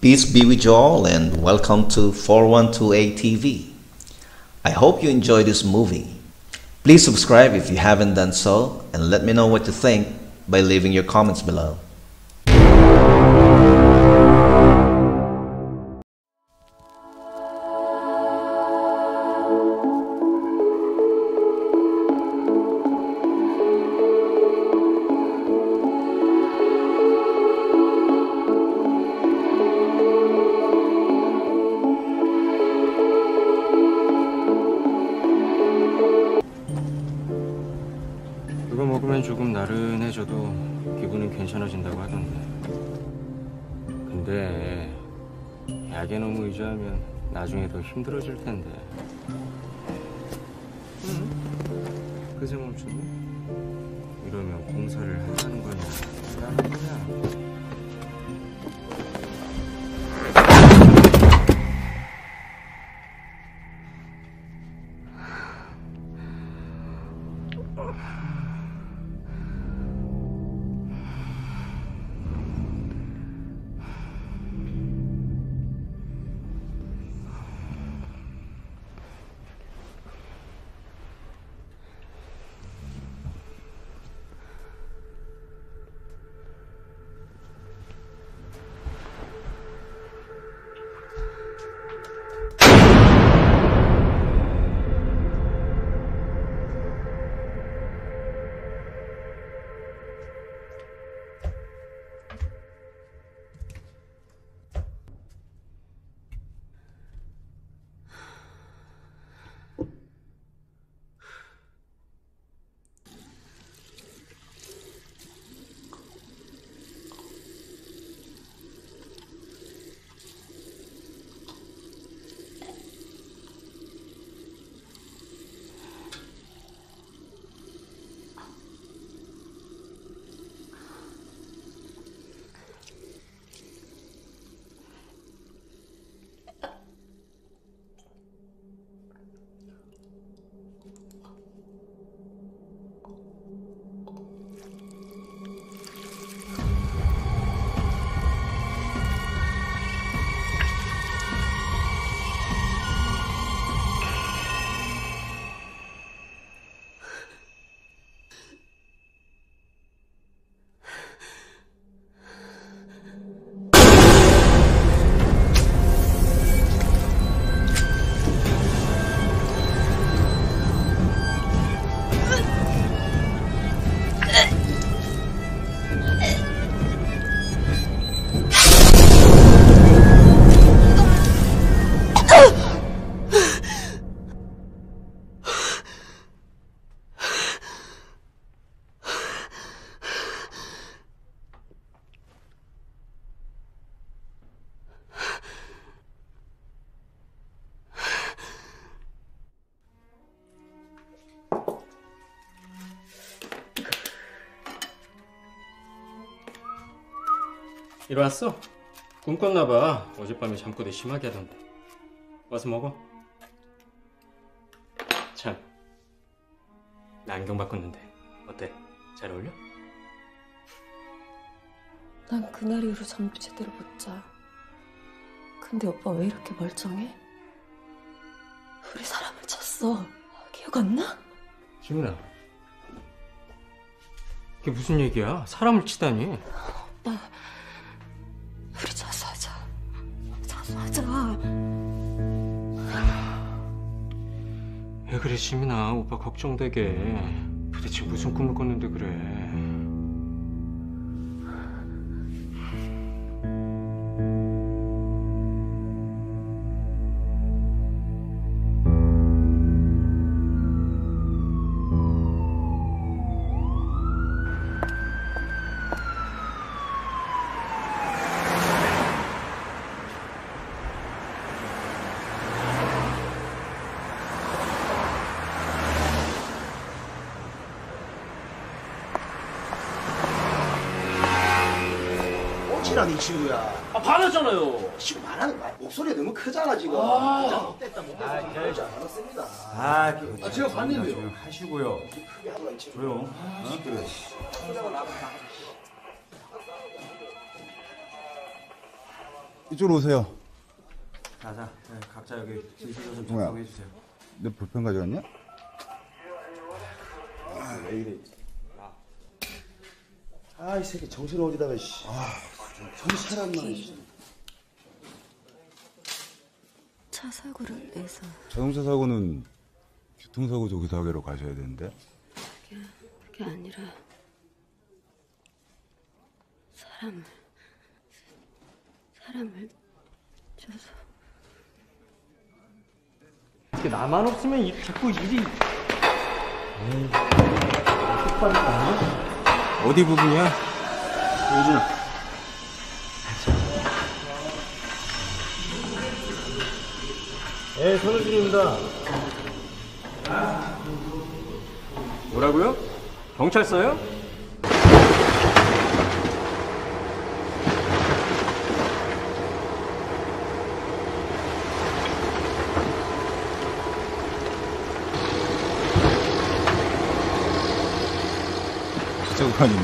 Peace be with you all, and welcome to 412A TV. I hope you enjoy this movie. Please subscribe if you haven't done so, and let me know what you think by leaving your comments below. 이거 먹으면 조금 나른해져도 기분은 괜찮아진다고 하던데, 근데 약에 너무 의지하면 나중에 더 힘들어질 텐데. 그새 멈추고 이러면 공사를 하라는 거냐 하라는 거냐. 일어났어? 꿈꿨나봐. 어젯밤에 잠꼬대 심하게 하던데. 와서 먹어. 참, 나 안경 바꿨는데 어때? 잘 어울려? 난 그날 이후로 잠도 제대로 못 자. 근데 오빠 왜 이렇게 멀쩡해? 우리 사람을 쳤어. 기억 안 나? 지훈아, 이게 무슨 얘기야? 사람을 치다니. 오빠, 우리 자수하자. 자수하자. 왜 그래 지민아, 오빠 걱정되게. 도대체 무슨 꿈을 꿨는데 그래. 이 친구야. 아, 받았잖아요. 지금 말하는 거야. 목소리가 너무 크잖아 지금. 못됐다. 아, 제가 봤는데요. 하시고요. 조용. 시끄러워. 이쪽으로 오세요. 자자, 네, 각자 여기 진술서 좀 작성해 주세요. 내 볼펜 가져갔냐? 아, 왜 이래? 아, 이 새끼 정신 어디다가 씨. 아, 정신 차렸나 씨. 차 사고를 내서. 자동차 사고는 교통사고 조기 사고로 가셔야 되는데. 그게 아니라 사람을 쳐서. 나만 없으면 자꾸 일이. 어디 부분이야? 요준아. 예, 선우준입니다. 뭐라고요? 경찰서요? 있네.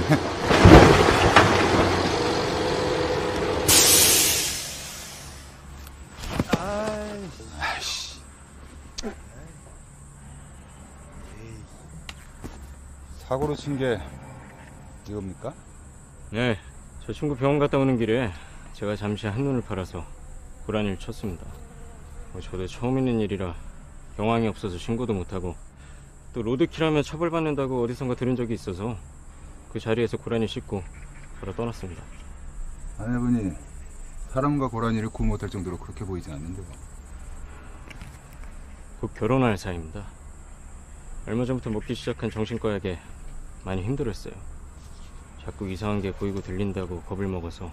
아이씨. 사고로 친 게 이겁니까? 네, 저 친구 병원 갔다 오는 길에 제가 잠시 한눈을 팔아서 고라니를 쳤습니다. 저도 처음 있는 일이라 경황이 없어서 신고도 못하고 또 로드킬하면 처벌받는다고 어디선가 들은 적이 있어서 그 자리에서 고라니 씻고 바로 떠났습니다. 아내분이 사람과 고라니를 구분 못할 정도로 그렇게 보이진 않는데요. 곧 결혼할 사이입니다. 얼마 전부터 먹기 시작한 정신과 약에 많이 힘들었어요. 자꾸 이상한 게 보이고 들린다고 겁을 먹어서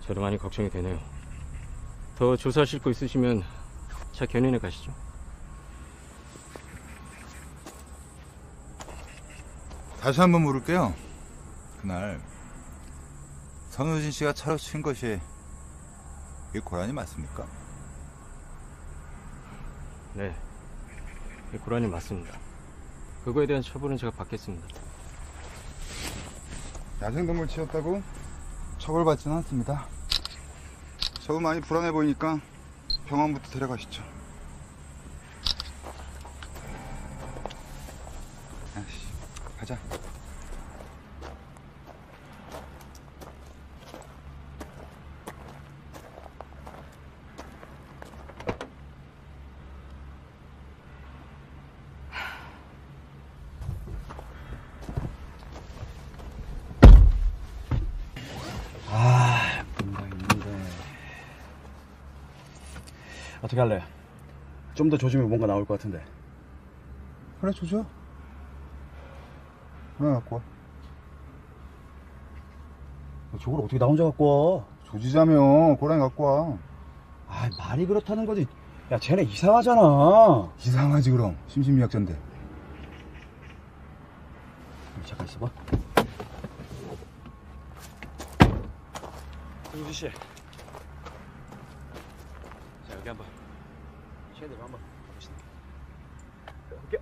저도 많이 걱정이 되네요. 더 조사하실 거 있으시면 차 견인해 가시죠. 다시 한번 물을게요. 그날 선우진 씨가 차로 친 것이 이 고라니 맞습니까? 네, 이 고라니 맞습니다. 그거에 대한 처벌은 제가 받겠습니다. 야생동물 치웠다고 처벌받지는 않습니다. 저분 많이 불안해 보이니까 병원부터 데려가시죠. 가자. 아, 뭔가 있는데. 어떻게 할래? 좀 더 조심해, 뭔가 나올 것 같은데. 그래, 조져. 왜 갖고 와? 저걸 어떻게 나 혼자 갖고 와? 조지자며, 고라니 갖고 와. 아, 말이 그렇다는 거지. 야, 쟤네 이상하잖아. 이상하지 그럼, 심신미약자인데. 잠깐 있어봐. 유지 씨, 자 여기 한번 쟤네들 한번 가보시네. 볼게요.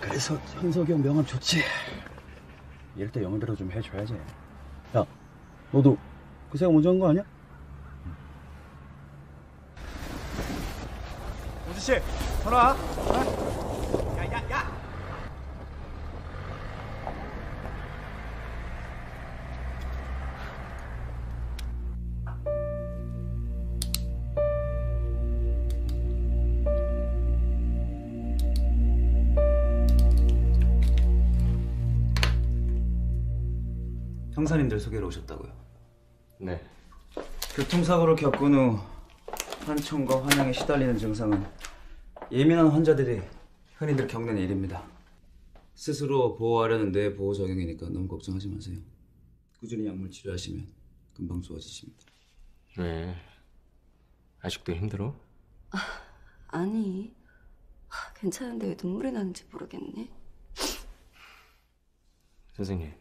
그래서 현석이 형 명함 좋지. 이럴 때 영업이라도 좀 해줘야지. 야, 너도 그 생각 먼저 한 거 아니야? 우지 씨, 전화. 야야야. 형사님들 소개로 오셨다고요? 네. 교통사고를 겪은 후 환청과 환영에 시달리는 증상은 예민한 환자들이 흔히들 겪는 일입니다. 스스로 보호하려는 뇌 보호 적용이니까 너무 걱정하지 마세요. 꾸준히 약물 치료하시면 금방 좋아지십니다. 왜? 아직도 힘들어? 아, 아니. 괜찮은데 왜 눈물이 나는지 모르겠네. 선생님,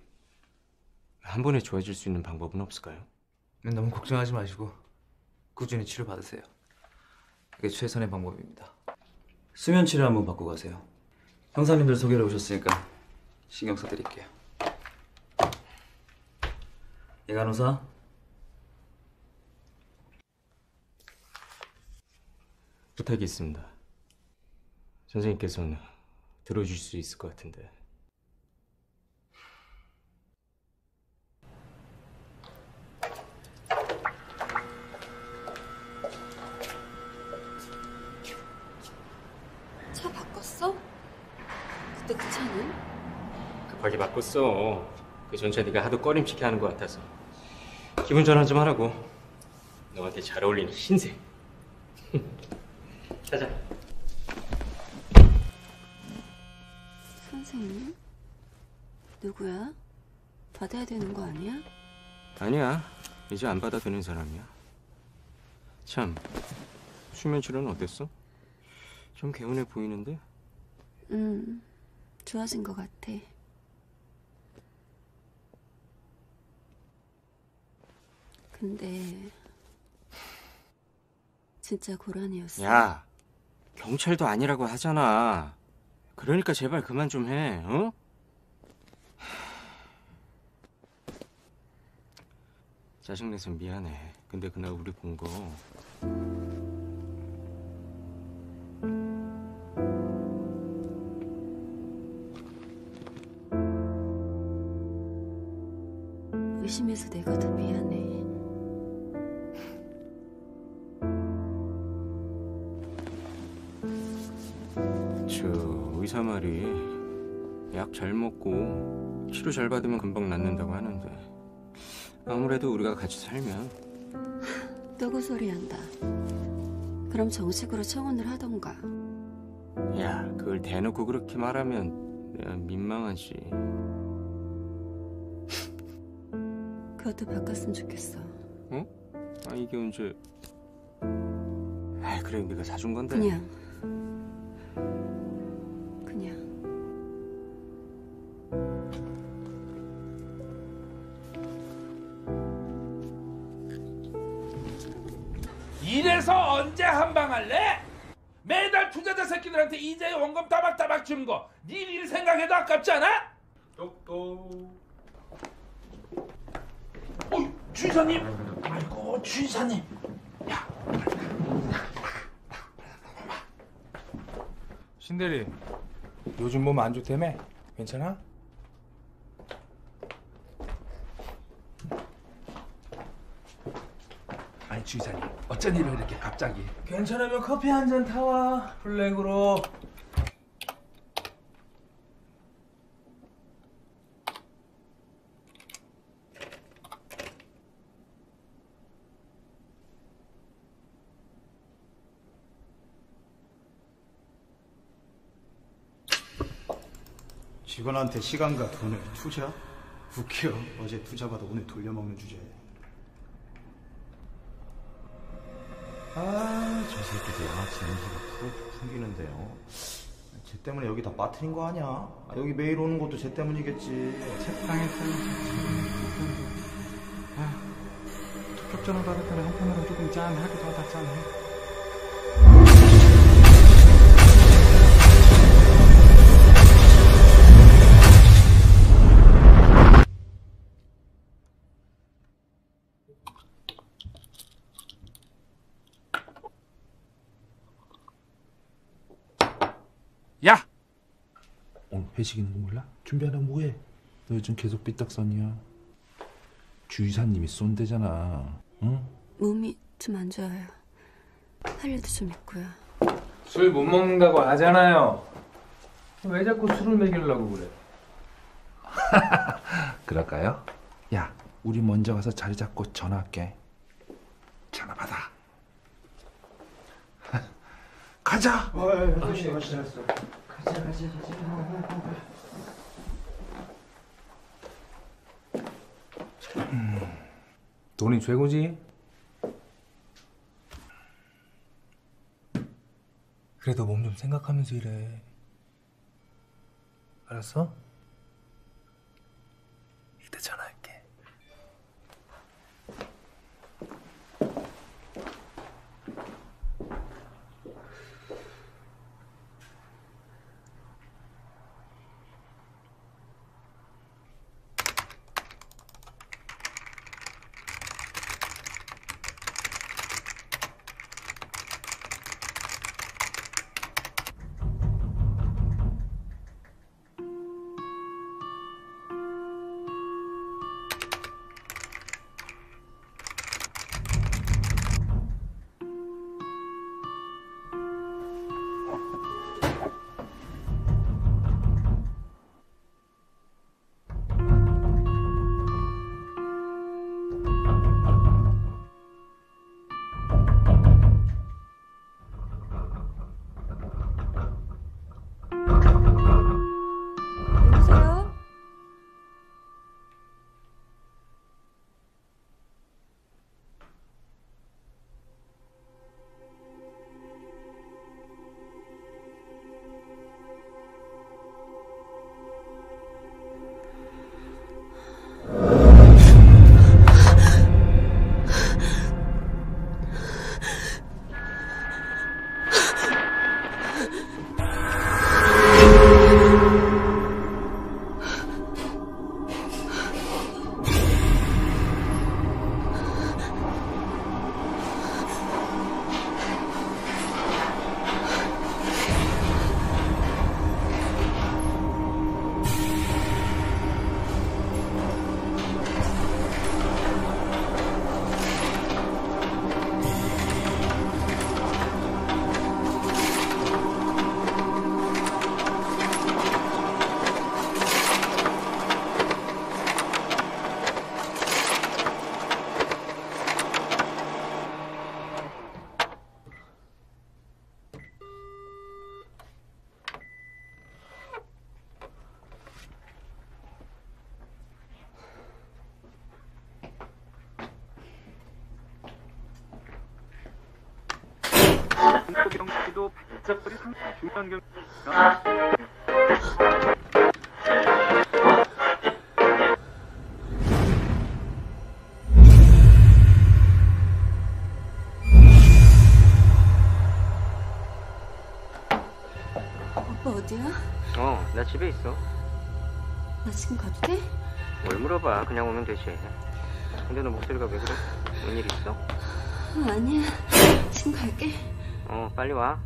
한 번에 좋아질 수 있는 방법은 없을까요? 너무 걱정하지 마시고 꾸준히 치료받으세요. 그게 최선의 방법입니다. 수면치료 한번 받고 가세요. 형사님들 소개로 오셨으니까 신경 써드릴게요. 예, 간호사. 부탁이 있습니다. 선생님께서는 들어주실 수 있을 것 같은데. 차 바꿨어? 그때 그 차는? 급하게 바꿨어. 그 전차 네가 하도 꺼림칙해 하는 것 같아서. 기분 전환 좀 하라고. 너한테 잘 어울리는 흰색. 가자. 선생님? 누구야? 받아야 되는 거 아니야? 아니야. 이제 안 받아도 되는 사람이야. 참, 수면치료는 어땠어? 좀 개운해 보이는데? 좋아진 것 같아. 근데 진짜 고라니였어. 야, 경찰도 아니라고 하잖아. 그러니까 제발 그만 좀 해, 어? 짜증내서 미안해. 근데 그날 우리 본 거 의심해서 내가 더 미안해. 의사 말이 약 잘 먹고 치료 잘 받으면 금방 낫는다고 하는데 아무래도 우리가 같이 살면 또그 소리 한다. 그럼 정식으로 청혼을 하던가. 야, 그걸 대놓고 그렇게 말하면 내가 민망하지. 그것도 바꿨으면 좋겠어. 어? 아, 이게 언제? 아, 그래, 네가 사준 건데. 그냥 이래서 언제 한방 할래? 매달 투자자 새끼들한테 이자에 원금 따박따박 주는 거 니 일 생각해도 아깝지 않아? 똑똑. 어이, 주의사님. 아이고, 주의사님. 야, 신대리, 요즘 몸 안 좋다며? 괜찮아? 아니, 주의사님, 어쩐 일로 이렇게 갑자기? 괜찮으면 커피 한 잔 타와, 블랙으로. 직원한테 시간과 돈을 투자? 웃겨. 어제 투자받아 오늘 돌려먹는 주제에. 아, 저 새끼들 양아치 냄새가 푹 풍기는데요. 쟤 때문에 여기 다 빠트린 거 아니야? 아, 여기 매일 오는 것도 쟤 때문이겠지. 책방에 떨어졌지. 적격전을 받을 때는 한편으로 조금 짠하기도 하다. 짠해. 야! 오늘 회식 있는 거 몰라? 준비 안 하고 뭐해? 너 요즘 계속 삐딱선이야. 주의사님이 쏜대잖아, 응? 몸이 좀 안 좋아요. 할 일도 좀 있고요. 술 못 먹는다고 하잖아요. 왜 자꾸 술을 먹이려고 그래? 그럴까요? 야, 우리 먼저 가서 자리 잡고 전화할게. 전화 받아. 가자. 역시 역시 잘했어. 가자. 돈이 최고지. 그래도 몸 좀 생각하면서 일해. 알았어? 이때 전화할게. 경우에도 발작불이 상당히 중요한 경우입니다. 오빠 어디야? 나 집에 있어. 나 지금 가도 돼? 뭘 물어봐. 그냥 오면 되지. 근데 너 목소리가 왜 그래? 뭔 일 있어? 아니야. 지금 갈게. 빨리 와.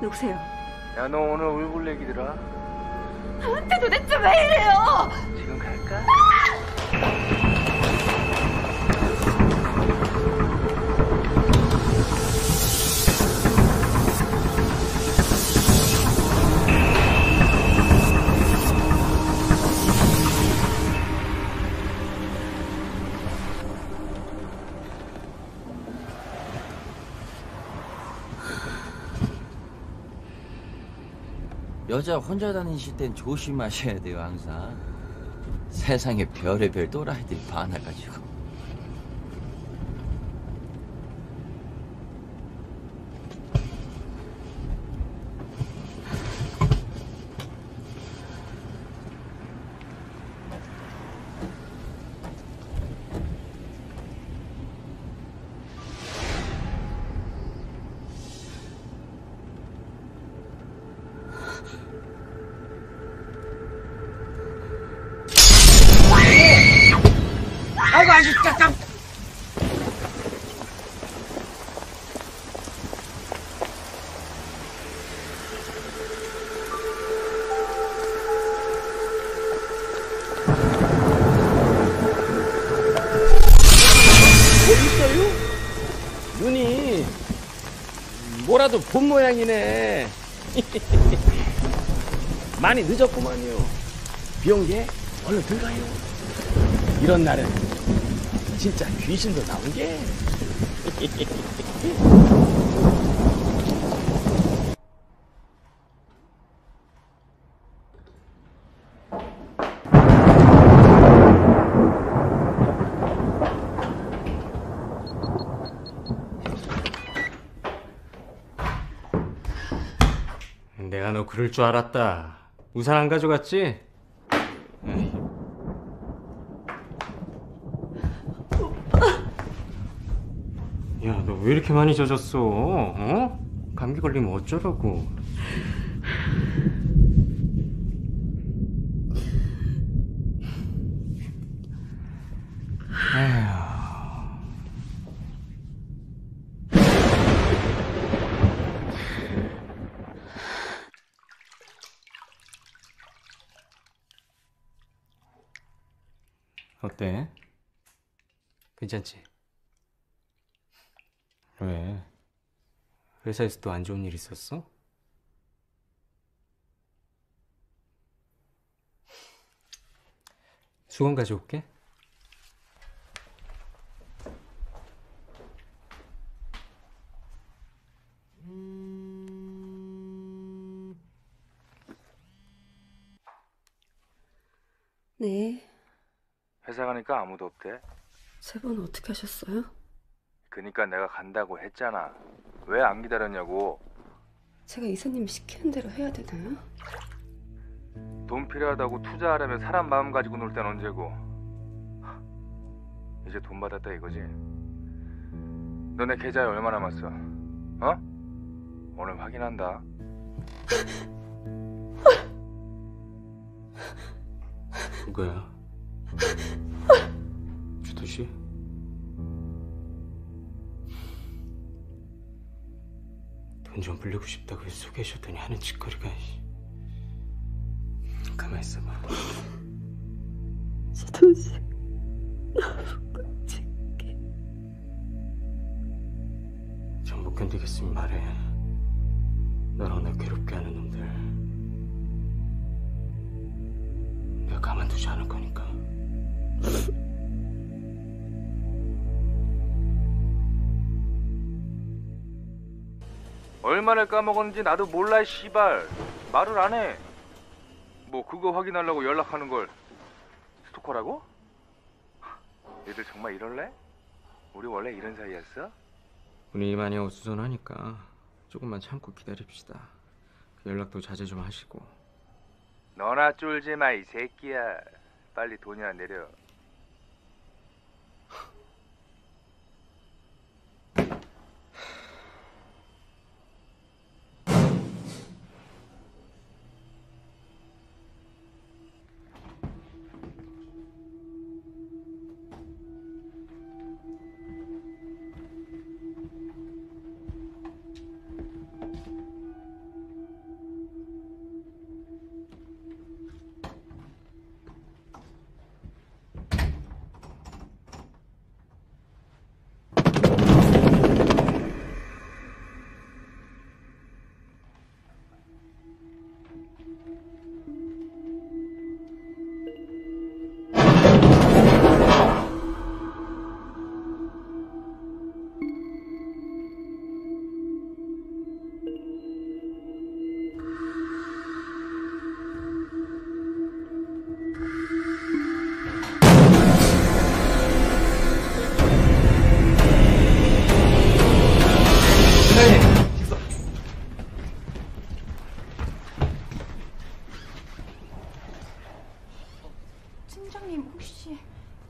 누구세요? 야, 너 오늘 울불내기더라. 나한테 도대체 왜 이래요? 지금 갈까? 여자 혼자 다니실 땐 조심하셔야 돼요, 항상. 세상에 별의별 또라이들이 많아가지고. 눈이 뭐라도 본 모양이네. 많이 늦었구만요. 비 온 게 얼른 들어가요. 이런 날은 진짜 귀신도 나오게. 내가 너 그럴 줄 알았다. 우산 안 가져갔지? 오빠. 야, 너 왜 이렇게 많이 젖었어? 어? 감기 걸리면 어쩌라고. 에휴. 어때? 괜찮지? 왜? 회사에서 또 안 좋은 일 있었어? 수건 가져올게. 네. 회사 가니까 아무도 없대. 세 번 어떻게 하셨어요? 그니까 내가 간다고 했잖아. 왜 안 기다렸냐고. 제가 이사님 시키는 대로 해야 되나요? 돈 필요하다고 투자하려면 사람 마음 가지고 놀 땐 언제고. 이제 돈 받았다 이거지? 너네 계좌에 얼마 남았어? 어? 오늘 확인한다. 그거야. 주도씨? 돈 좀 불리고 싶다고 해서 소개하셨더니 하는 짓거리가. 가만 있어봐. 주도씨, 나못 견딜게. 전 못 견디겠으면 말해. 너랑 나 괴롭게 하는 놈들. 내가 가만두지 않을 거니까. 얼마나 까먹었는지 나도 몰라, 씨발. 말을 안 해. 뭐 그거 확인하려고 연락하는 걸 스토커라고? 얘들 정말 이럴래? 우리 원래 이런 사이였어? 우리 많이 어수선하니까 조금만 참고 기다립시다. 연락도 자제 좀 하시고. 너나 쫄지 마, 이 새끼야. 빨리 돈이나 내려.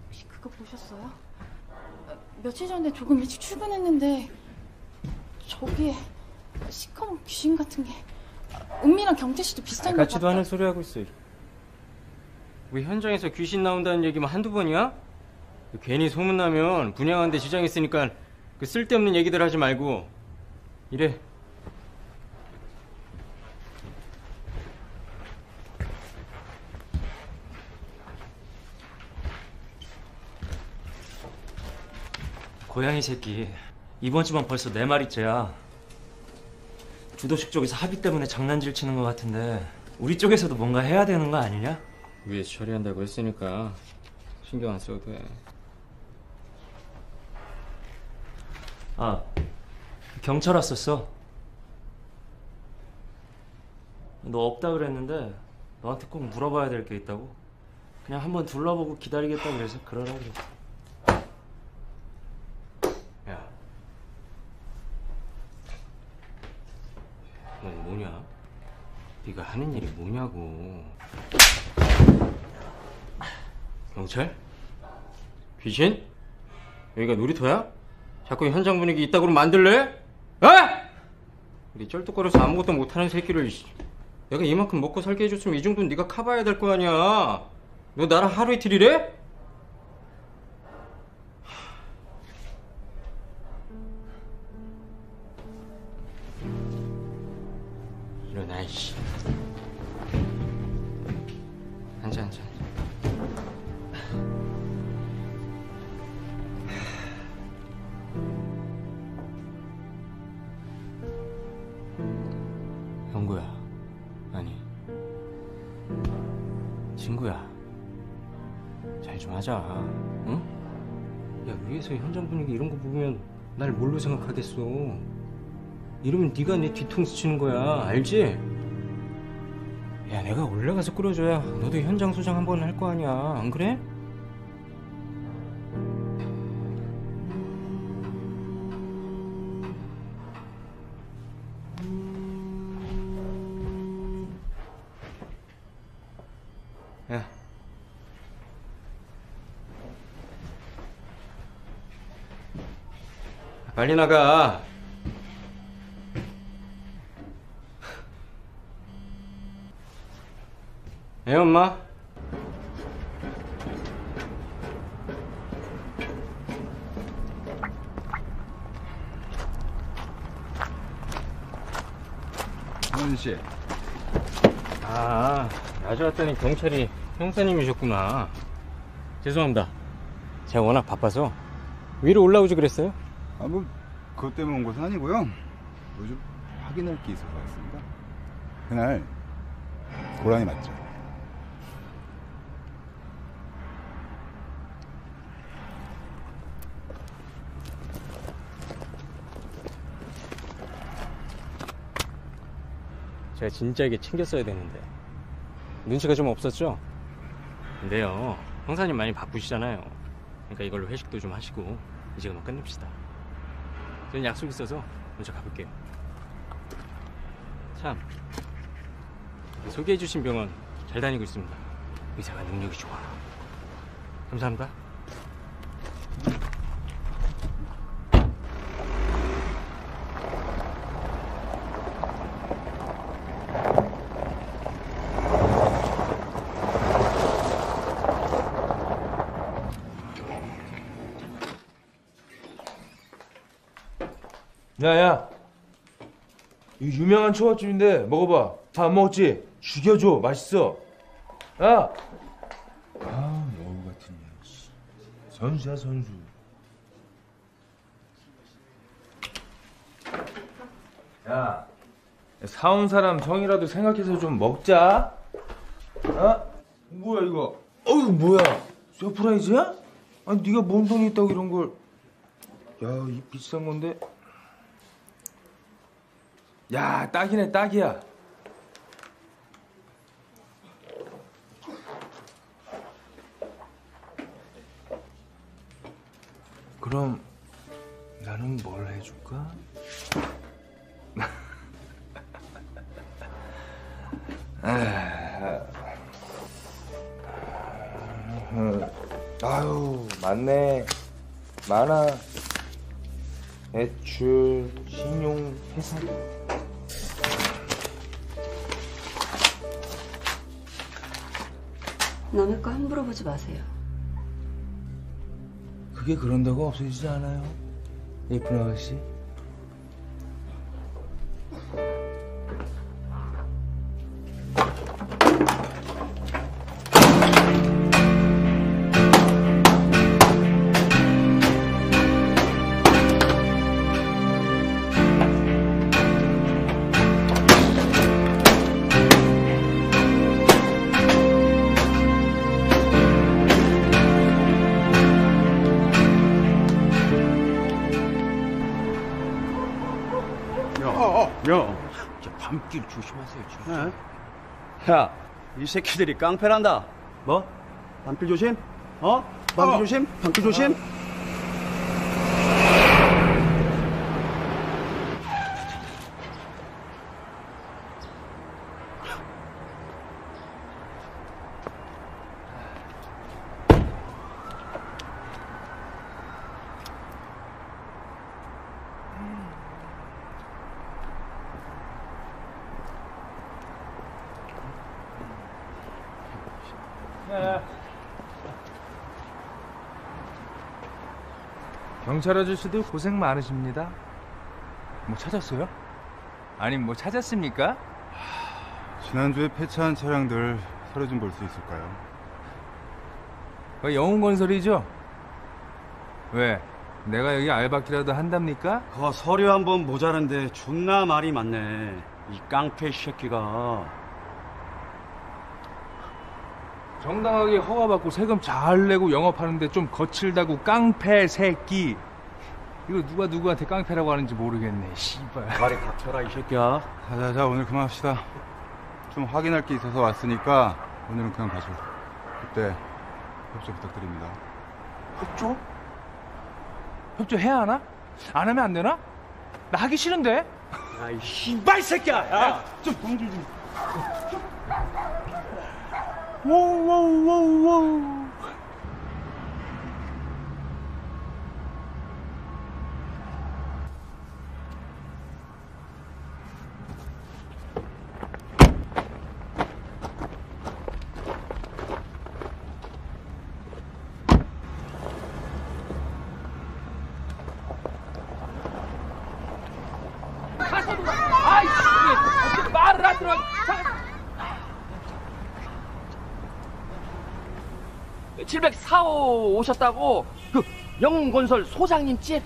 혹시 그거 보셨어요? 며칠 전에 조금 일찍 출근했는데 저기에 시커먼 귀신 같은 게. 은미랑 경태 씨도 비슷한 거 같다. 같이도 하는 소리 하고 있어. 왜 현장에서 귀신 나온다는 얘기만 한두 번이야? 괜히 소문나면 분양하는데 지장 있으니까 그 쓸데없는 얘기들 하지 말고 이래. 고양이 새끼, 이번 주만 벌써 4마리째야. 주도식 쪽에서 합의 때문에 장난질 치는 것 같은데 우리 쪽에서도 뭔가 해야 되는 거 아니냐? 위에서 처리한다고 했으니까 신경 안 써도 돼. 아, 경찰 왔었어. 너 없다 그랬는데 너한테 꼭 물어봐야 될 게 있다고. 그냥 한번 둘러보고 기다리겠다 그래서 그러라 그랬어. 뭐냐? 네가 하는 일이 뭐냐고. 경찰? 귀신? 여기가 놀이터야? 자꾸 현장 분위기 이따구로 만들래? 어? 우리 쩔뚝거려서 아무것도 못하는 새끼를 내가 이만큼 먹고 살게 해줬으면 이 정도는 네가 커버해야 될 거 아니야. 너 나랑 하루 이틀 일해? 아이씨. 앉아, 앉아. 형구야. 아니, 친구야. 잘 좀 하자, 응? 야, 위에서 현장 분위기 이런 거 보면 날 뭘로 생각하겠어. 이러면 네가 내 뒤통수 치는 거야, 알지? 야, 내가 올라가서 끌어줘야 너도 현장 소장 한번 할 거 아니야, 안 그래? 야, 빨리 나가. 예, 엄마. 어머니 씨. 아, 아주 왔더니 경찰이 형사님이셨구나. 죄송합니다. 제가 워낙 바빠서 위로 올라오지 그랬어요? 아, 뭐 그것 때문에 온 것은 아니고요. 요즘 확인할 게 있어서 왔습니다. 그날 고라니 맞죠? 제가 진지하게 챙겼어야 되는데 눈치가 좀 없었죠? 근데요, 형사님 많이 바쁘시잖아요. 그러니까 이걸로 회식도 좀 하시고 이제 그만 끝냅시다. 저는 약속 있어서 먼저 가볼게요. 참, 소개해주신 병원 잘 다니고 있습니다. 의사가 능력이 좋아. 감사합니다. 야야, 이거 유명한 초밥집인데 먹어봐. 다 안 먹었지? 죽여줘, 맛있어. 야! 아, 여우 같은 년. 선수야, 선수. 야, 사온 사람 정이라도 생각해서 좀 먹자. 어? 뭐야 이거? 어우, 뭐야? 서프라이즈야? 아니, 네가 뭔 돈이 있다고 이런 걸. 야, 이 비싼 건데. 야, 딱이네, 딱이야. 그럼 나는 뭘 해줄까? 아유, 맞네. 많아. 대출, 신용, 회사기. 남의 거 함부로 보지 마세요. 그게 그런다고 없어지지 않아요, 예쁜 아가씨. 밤길 조심하세요, 진짜. 네. 야, 이 새끼들이 깡패란다. 뭐? 밤길 조심? 어? 밤길 조심? 밤길 조심? 경찰 아저씨도 고생 많으십니다. 뭐 찾았어요? 아니, 뭐 찾았습니까? 지난주에 폐차한 차량들 서류 좀 볼 수 있을까요? 영웅건설이죠? 왜? 내가 여기 알바키라도 한답니까? 그거 서류 한 번 모자란데 존나 말이 많네. 이 깡패 새끼가. 정당하게 허가받고 세금 잘 내고 영업하는데 좀 거칠다고 깡패 새끼. 이거 누가 누구한테 깡패라고 하는지 모르겠네, 씨발. 말이 닥쳐라, 이 새끼야. 자자자, 오늘 그만합시다. 좀 확인할 게 있어서 왔으니까 오늘은 그냥 가죠. 그때 협조 부탁드립니다. 협조? 협조해야 하나? 안 하면 안 되나? 나 하기 싫은데? 야, 이 씨발 새끼야! 야, 좀 공주 좀. 오오오오. 아이씨, 말을 안 들어. 참. 704호 오셨다고 그 영웅건설 소장님 집.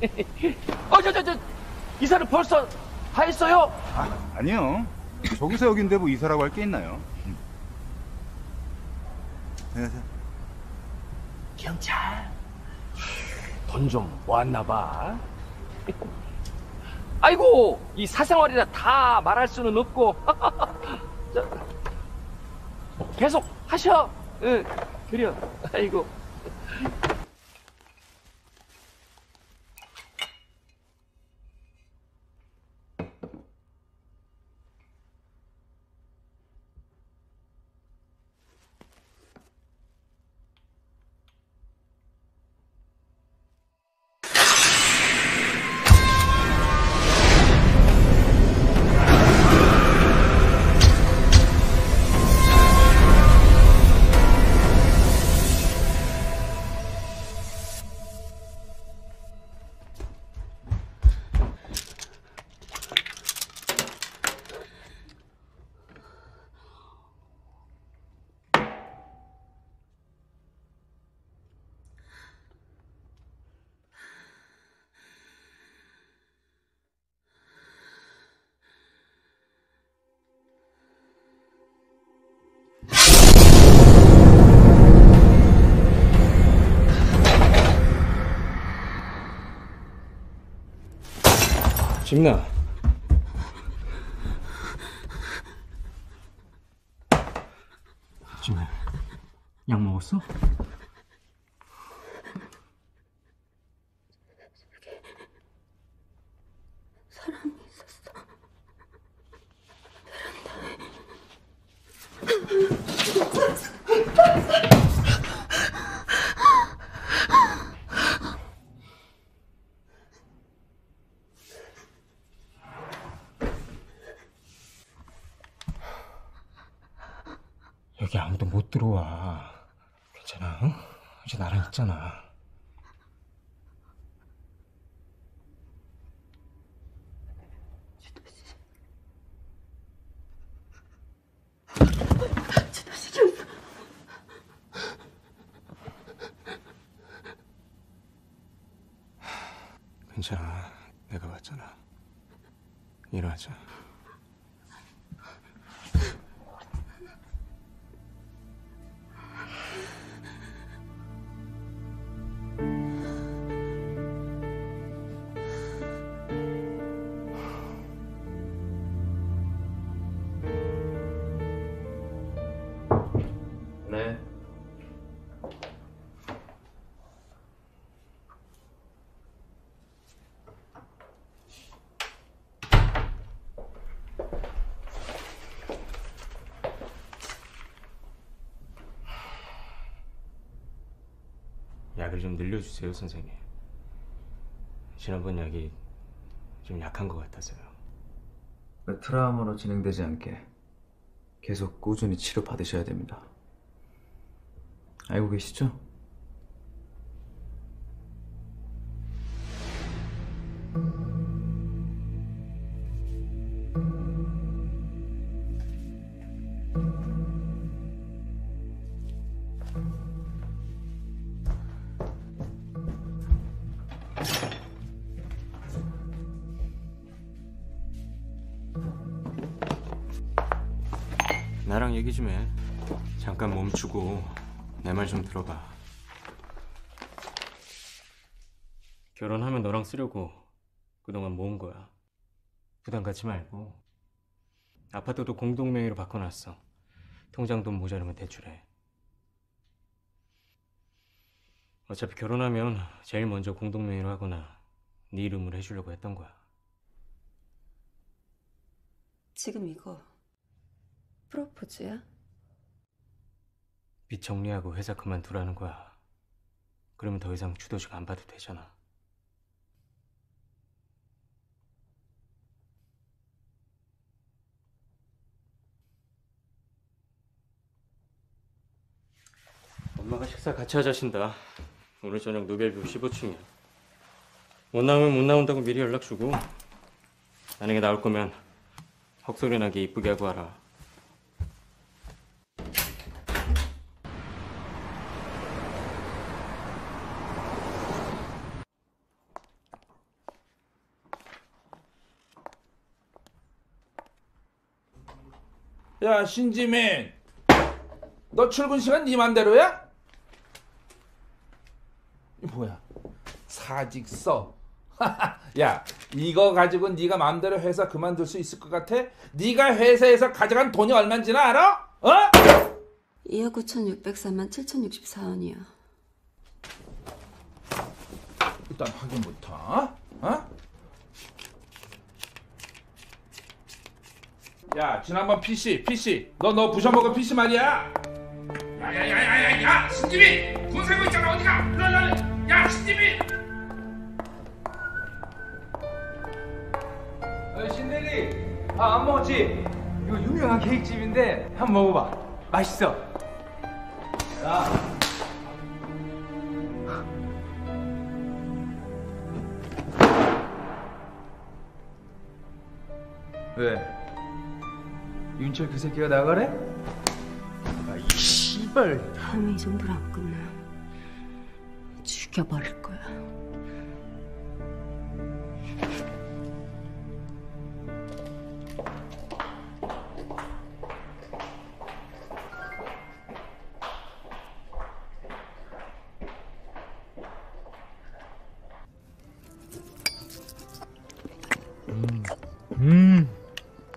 저 이사를 벌써 다 했어요? 아니요. 저기서 여긴데 뭐 이사라고 할 게 있나요? 안녕하세요. 경찰. 돈 좀 모았나 봐. 아이고, 이 사생활이라 다 말할 수는 없고. 계속 하셔. 응, 그려. 아이고. 집나. 집나. 약 먹었어? 사람이 있었어. 베란다에. 여기 아무도 못 들어와. 괜찮아, 응? 이제 나랑 있잖아. 괜찮아, 내가 왔잖아. 일어나자. 네. 약을 좀 늘려주세요, 선생님. 지난번 약이 좀 약한 것 같아서요. 트라우마로 진행되지 않게 계속 꾸준히 치료 받으셔야 됩니다. 알고 계시죠? 나랑 얘기 좀 해. 잠깐 멈추고 내 말 좀 들어봐. 결혼하면 너랑 쓰려고 그동안 모은 거야. 부담 갖지 말고. 아파트도 공동명의로 바꿔놨어. 통장 돈 모자르면 대출해. 어차피 결혼하면 제일 먼저 공동명의로 하거나 네 이름으로 해주려고 했던 거야. 지금 이거 프로포즈야? 빚 정리하고 회사 그만두라는 거야. 그러면 더 이상 주도식 안 봐도 되잖아. 엄마가 식사 같이 하자신다. 오늘 저녁 노벨뷰 15층이야. 못 나오면 못 나온다고 미리 연락 주고, 만약에 나올 거면 헛소리 나게 이쁘게 하고 와라. 야, 신지민, 너 출근 시간 네 맘대로야? 뭐야, 사직서. 야, 이거 가지고 네가 마음대로 회사 그만둘 수 있을 것 같아? 네가 회사에서 가져간 돈이 얼마인지는 알아? 어? 2억 9,604만 7,064원이요. 일단 확인부터. 어? 야, 지난번 PC 너 부셔먹은 PC 말이야. 야, 신지미 돈 세고 있잖아. 어디가? 일로. 야, 신지미. 어, 신대리. 아, 안 먹었지? 이거 유명한 케이크집인데 한번 먹어봐. 맛있어. 야. 왜? 윤철 그 새끼가 나가래? 아, 이 씨발! 다음에 이 정도로 안 끝나. 죽여버릴 거야.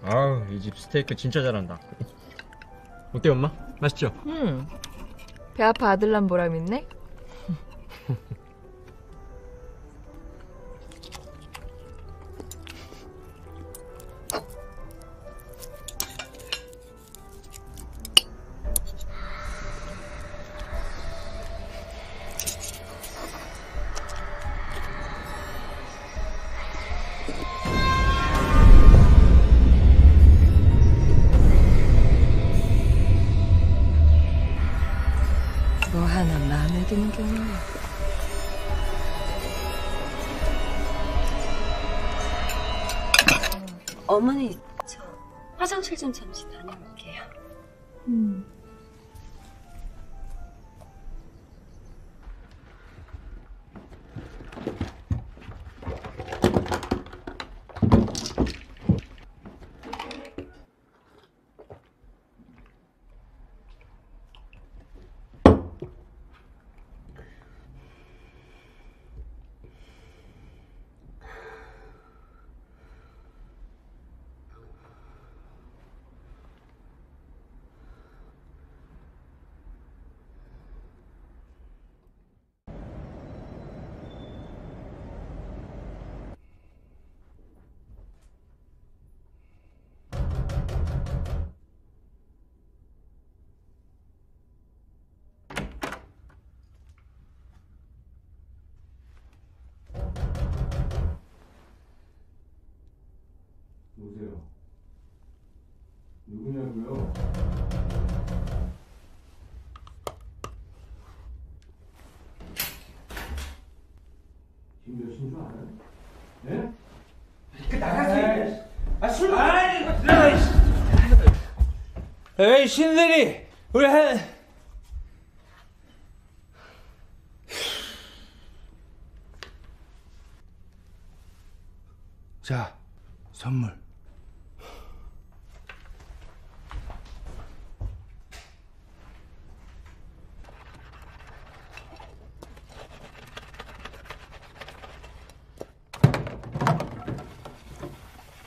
아우, 이 집 스테이크 진짜 잘한다. 어때 엄마? 맛있죠? 배 아파 아들난 보람 있네? 뭐 하나 마음에 드는 게 없네. 어머니, 저 화장실 좀 잠시 다녀올게요. 누구세요? 누구냐고요? 지금 몇 시인 줄 알아요? 네? 그 나가세요. 아, 술 아이 이거 들어. 에이, 신대리 우리 한. 자, 선물.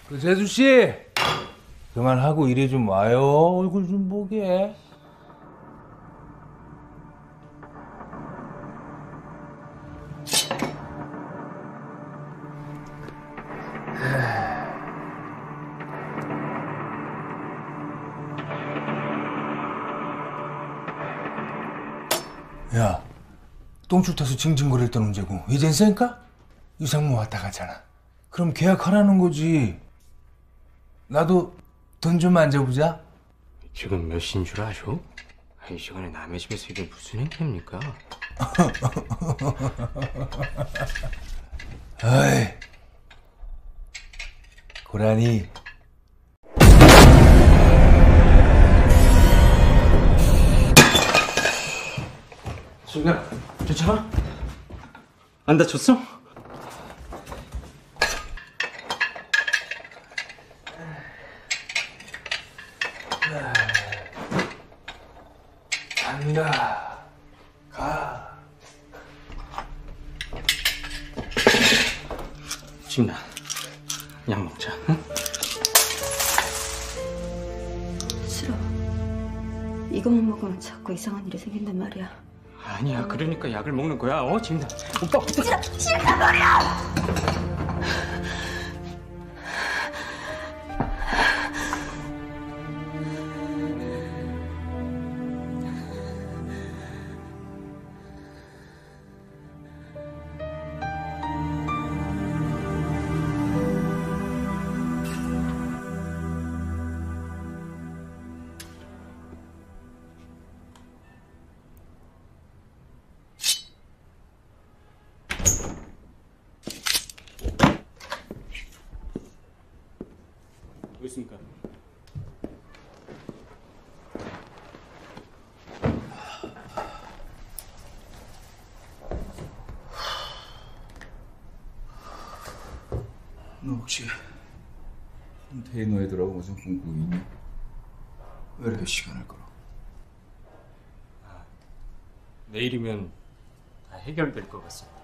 그 재수씨 그만하고 이리 좀 와요. 얼굴 좀 보게. 야, 똥줄 타서 징징거릴 때 언제고 이젠 쎄니까? 유상무 왔다 가잖아. 그럼 계약하라는 거지. 나도 돈 좀 만져보자. 지금 몇 시인 줄 아셔? 이 시간에 남의 집에서 이게 무슨 행태입니까? 어이, 고라니. 준아, 괜찮아? 안 다쳤어? 간다. 가. 준아, 약 먹자. 응? 싫어. 이거만 먹으면 자꾸 이상한 일이 생긴단 말이야. 아니야, 그러니까 약을 먹는 거야. 어, 지민아. 오빠. 싫단 말이야. 왜 있습니까? 너 혹시 컨테이너에 들어가 무슨 공부 있니? 왜 이렇게 시간을 끌어? 내일이면 다 해결될 것 같습니다.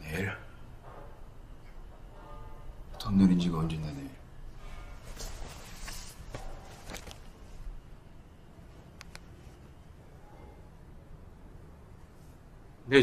내일? 어떤 일인지가 언제나 내일. 네,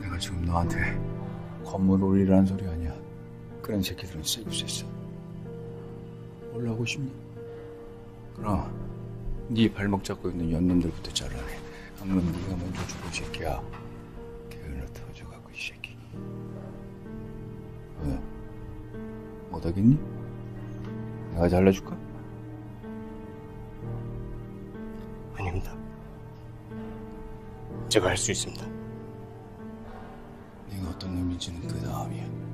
내가 지금 너한테 건물 올리라는 소리 아니야. 그런 새끼들은 쎄줄 수 있어. 올라오고 싶니? 그럼 네 발목 잡고 있는 연놈들부터 잘라내. 안 그러면 네가 먼저 죽을 새끼야. 게을러 터져갖고 이 새끼. 왜? 못하겠니? 내가 잘라줄까? 아닙니다. 제가 할 수 있습니다. 네가 어떤 놈인지는 그 다음이야. 어?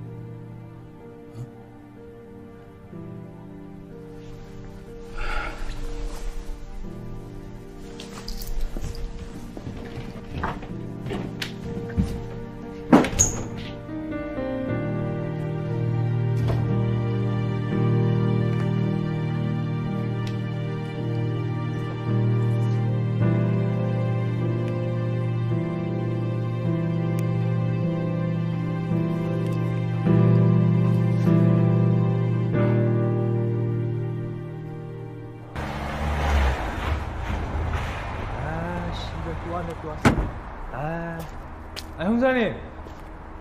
아, 형사님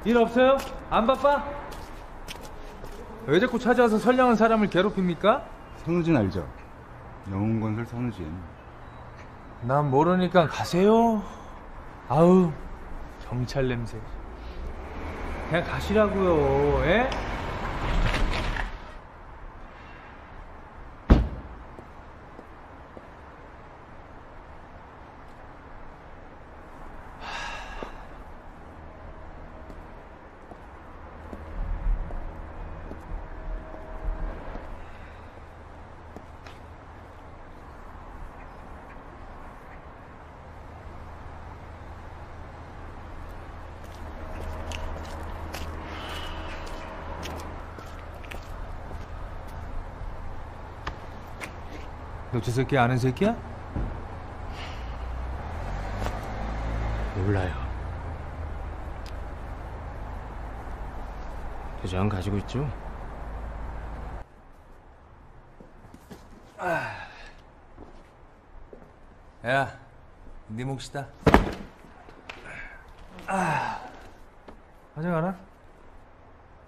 일 없어요? 안 바빠? 왜 자꾸 찾아와서 선량한 사람을 괴롭힙니까? 선우진 알죠? 영웅건설 선우진. 난 모르니까 가세요. 아우 경찰 냄새. 그냥 가시라고요. 에? 너 저 새끼 아는 새끼야? 몰라요. 도장 가지고 있죠? 야, 네 몫이다. 화장 안 와?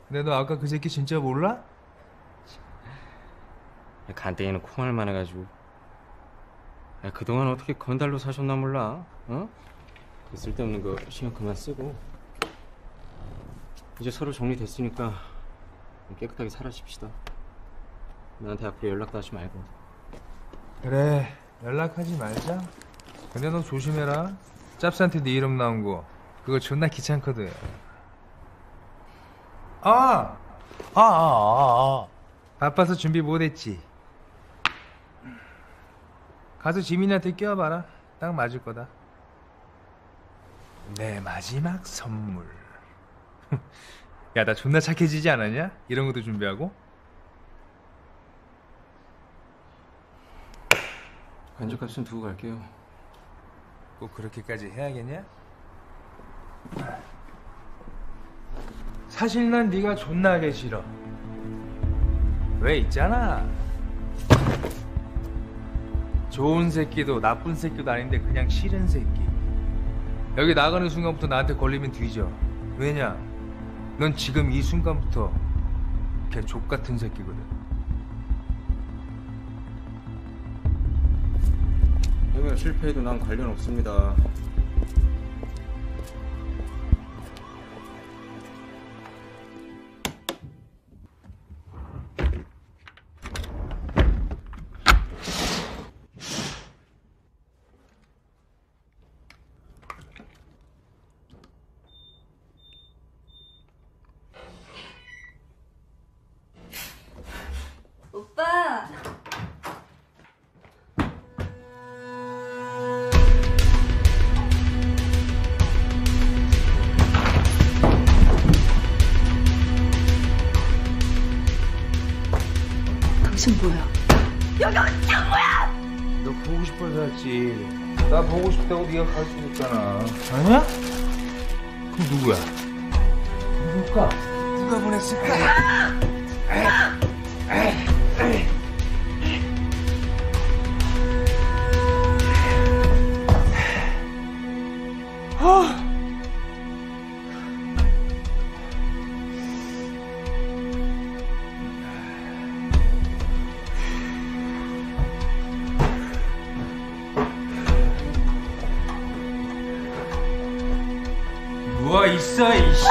근데 너 아까 그 새끼 진짜 몰라? 간땡이는 콩알만 해가지고. 야, 그동안 어떻게 건달로 사셨나 몰라. 어? 그 쓸데없는 거 신경 그만 쓰고 이제 서로 정리됐으니까 깨끗하게 살아십시다. 나한테 앞으로 연락도 하지 말고. 그래, 연락하지 말자. 근데 너 조심해라. 짭스한테 네 이름 나온 거 그거 존나 귀찮거든. 바빠서 준비 못했지. 가서 지민이한테 끼워봐라. 딱 맞을 거다. 내 마지막 선물. 야, 나 존나 착해지지 않았냐? 이런 것도 준비하고? 간접값은 두고 갈게요. 꼭 그렇게까지 해야겠냐? 사실 난 네가 존나게 싫어. 왜 있잖아, 좋은 새끼도 나쁜 새끼도 아닌데 그냥 싫은 새끼. 여기 나가는 순간부터 나한테 걸리면 뒤져. 왜냐? 넌 지금 이 순간부터 걔 족같은 새끼거든. 형이가 실패해도 난 관련 없습니다. 당신 뭐야? 여기 어떤 거야? 너 보고 싶어서 왔지. 나 보고 싶다고 네가 가르쳐줬잖아. 아니야? 그럼 누구야? 누굴까? 누가 보냈을까? 누워 있어, 이씨.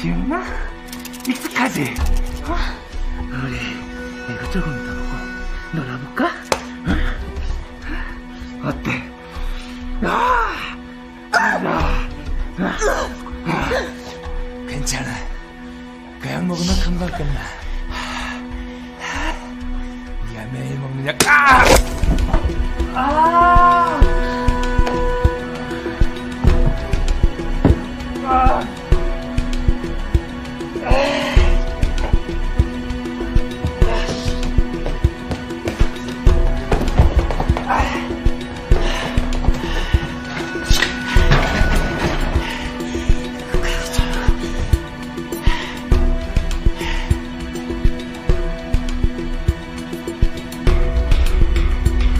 기억나? 익숙하지? 어? 그래, 이거 조금 이따 먹고 놀아볼까? 어? 어때? 괜찮아. 그 약 먹으면 금방 끝나. 니가 매일 먹는 약.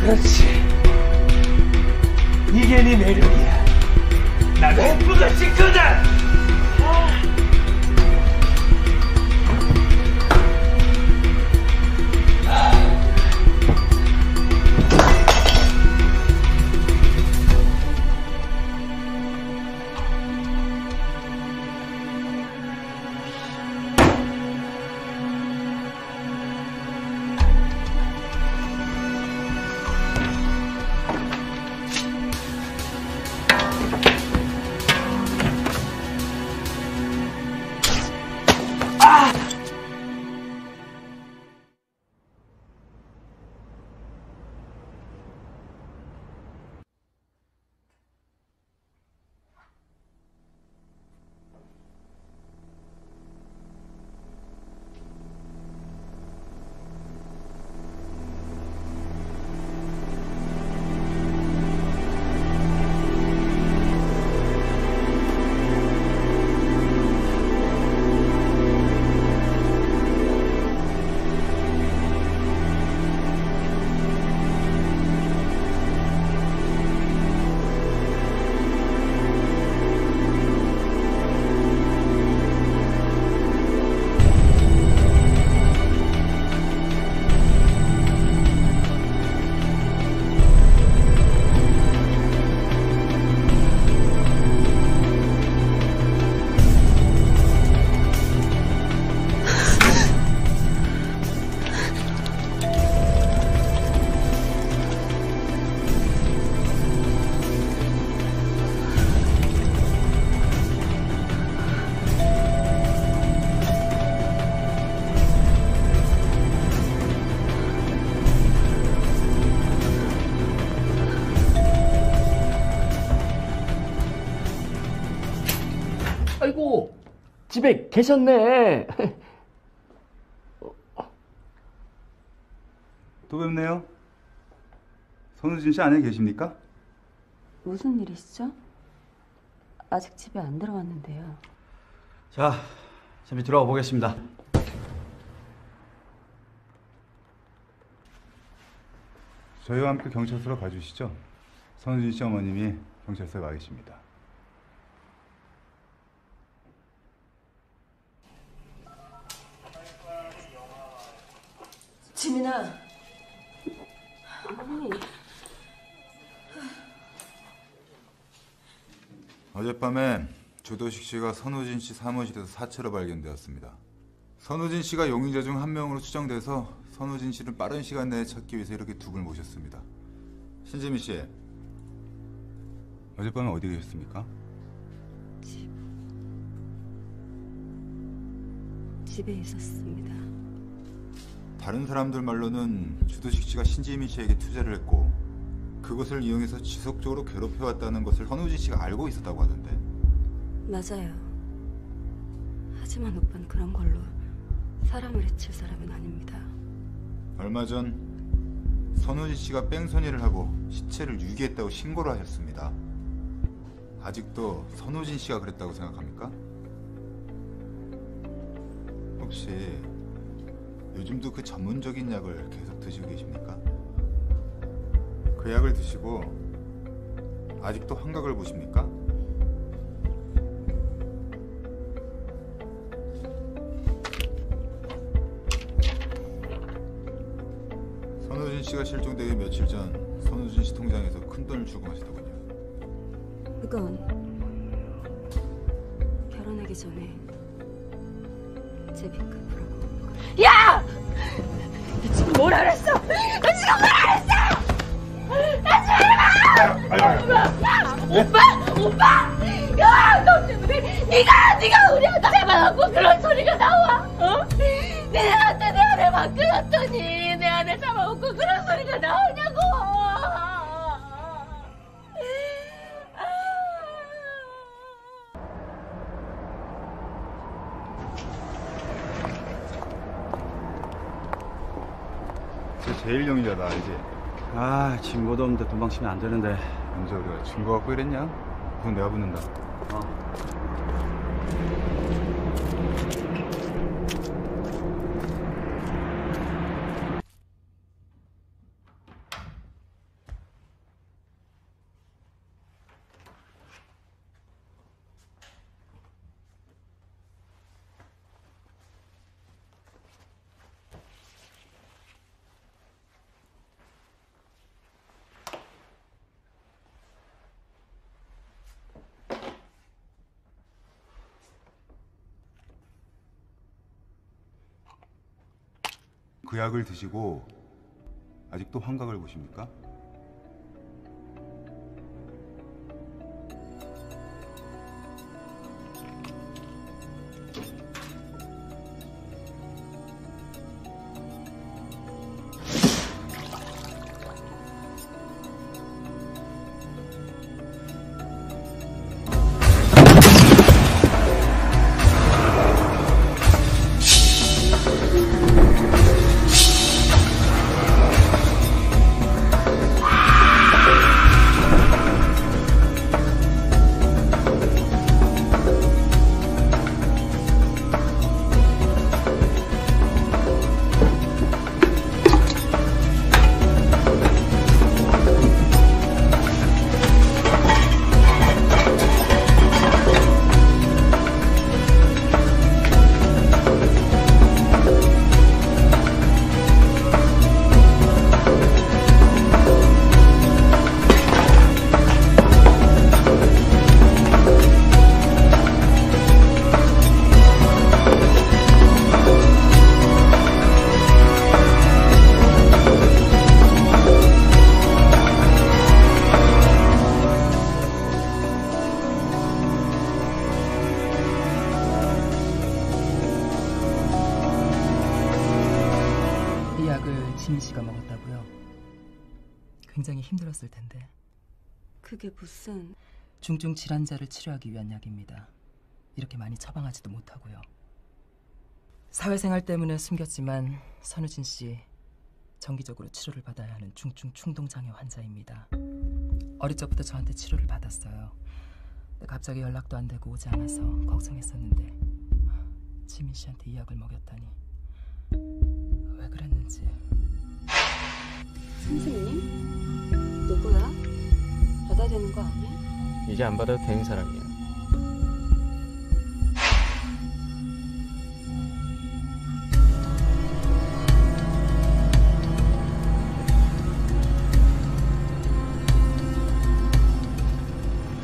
그렇지, 이게 네 매력이야. 난 햄버거 찍거든. 아이고, 집에 계셨네. 또 뵙네요. 손우진 씨 안에 계십니까? 무슨 일 있죠? 아직 집에 안 들어왔는데요. 자, 잠시 들어가 보겠습니다. 저희와 함께 경찰서로 가주시죠. 손우진 씨 어머님이 경찰서에 와 계십니다. 지민아, 어머니. 어젯밤에 조도식 씨가 선우진 씨 사무실에서 사체로 발견되었습니다. 선우진 씨가 용의자 중 한 명으로 추정돼서 선우진 씨를 빠른 시간 내에 찾기 위해서 이렇게 두 분을 모셨습니다. 신재민 씨, 어젯밤에 어디 계셨습니까? 집에 있었습니다. 다른 사람들 말로는 주도식 씨가 신재민 씨에게 투자를 했고 그것을 이용해서 지속적으로 괴롭혀왔다는 것을 선우진 씨가 알고 있었다고 하던데. 맞아요. 하지만 오빠는 그런 걸로 사람을 해칠 사람은 아닙니다. 얼마 전 선우진 씨가 뺑소니를 하고 시체를 유기했다고 신고를 하셨습니다. 아직도 선우진 씨가 그랬다고 생각합니까? 혹시 요즘도 그 전문적인 약을 계속 드시고 계십니까? 그 약을 드시고 아직도 환각을 보십니까? 선우진 씨가 실종되기 며칠 전 선우진 씨 통장에서 큰 돈을 출금하셨더군요. 그건 결혼하기 전에 제 빚값. 야! 너 지금 뭘 알았어? 너 지금 뭘 알았어? 하지 말아봐! 오빠! 야! 너 때문에 네가 우리한테 대만하고 그런 소리가 나와! 어? 내 안에 막 끊었더니 내 안에 잡아먹고 그런 소리가 나오냐고! 제일 용의자다 알지? 아, 증거도 없는데 도망치면 안 되는데. 언제 우리가 증거 갖고 이랬냐? 그건 내가 붙는다. 그 약을 드시고 아직도 환각을 보십니까? 지민 씨가 먹었다고요? 굉장히 힘들었을 텐데. 그게 무슨... 중증 질환자를 치료하기 위한 약입니다. 이렇게 많이 처방하지도 못하고요. 사회생활 때문에 숨겼지만 선우진 씨 정기적으로 치료를 받아야 하는 중증 충동장애 환자입니다. 어릴 적부터 저한테 치료를 받았어요. 근데 갑자기 연락도 안 되고 오지 않아서 걱정했었는데 지민 씨한테 이 약을 먹였다니. 왜 그랬는지. 선생님? 누구야? 받아야 되는 거 아니야? 이제 안 받아도 되는 사람이야.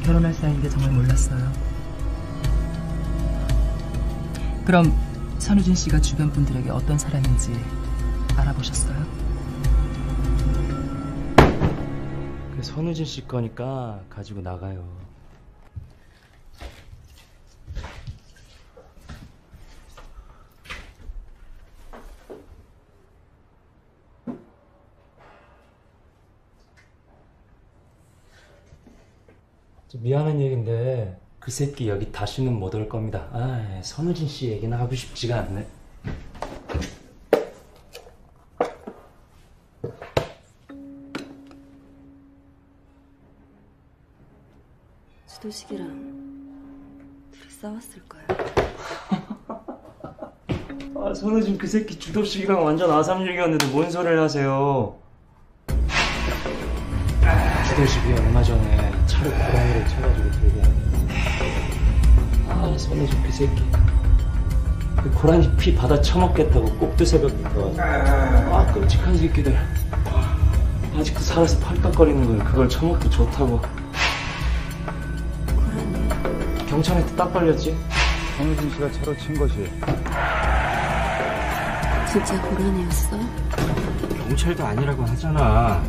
결혼할 사이인 게 정말 몰랐어요. 그럼 선우진 씨가 주변 분들에게 어떤 사람인지 알아보셨어요? 그 선우진 씨 거니까 가지고 나가요. 미안한 얘긴데 그 새끼 여기 다시는 못 올 겁니다. 아, 선우진 씨 얘기나 하고 싶지가 않네. 주도식이랑 둘이 싸웠을 거야. 아, 선우진 그 새끼 주도식이랑 완전 아삼육이었는데 뭔 소리를 하세요? 주도식이 얼마 전에 차로 고랑이를 쳐가지고 들고 왔는데, 아, 선우진 그 새끼 그 고랑이 피 받아 처먹겠다고 꼭두 새벽부터. 아, 끔찍한 새끼들. 아직도 살아서 팔딱거리는 걸 그걸 처먹고 좋다고. 경찰에 딱 걸렸지? 선우진 씨가 차로 친 것이 진짜 고란이었어? 경찰도 아니라고 하잖아.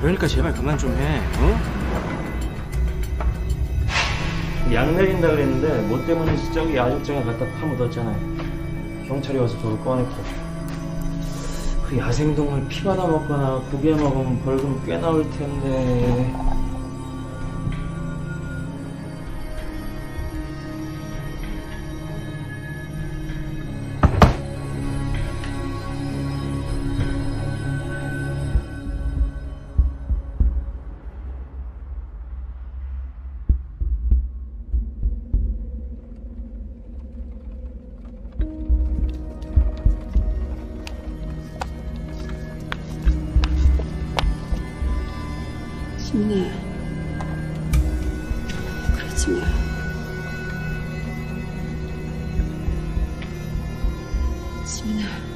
그러니까 제발 그만 좀 해, 어? 약 내린다 그랬는데 뭐 때문에 저기 야생증을 갖다 파묻었잖아요. 경찰이 와서 저를 꺼냈고. 그 야생동물 피 받아먹거나 고개 먹으면 벌금 꽤 나올 텐데. 지민아, 그래, 지민아. 지민아.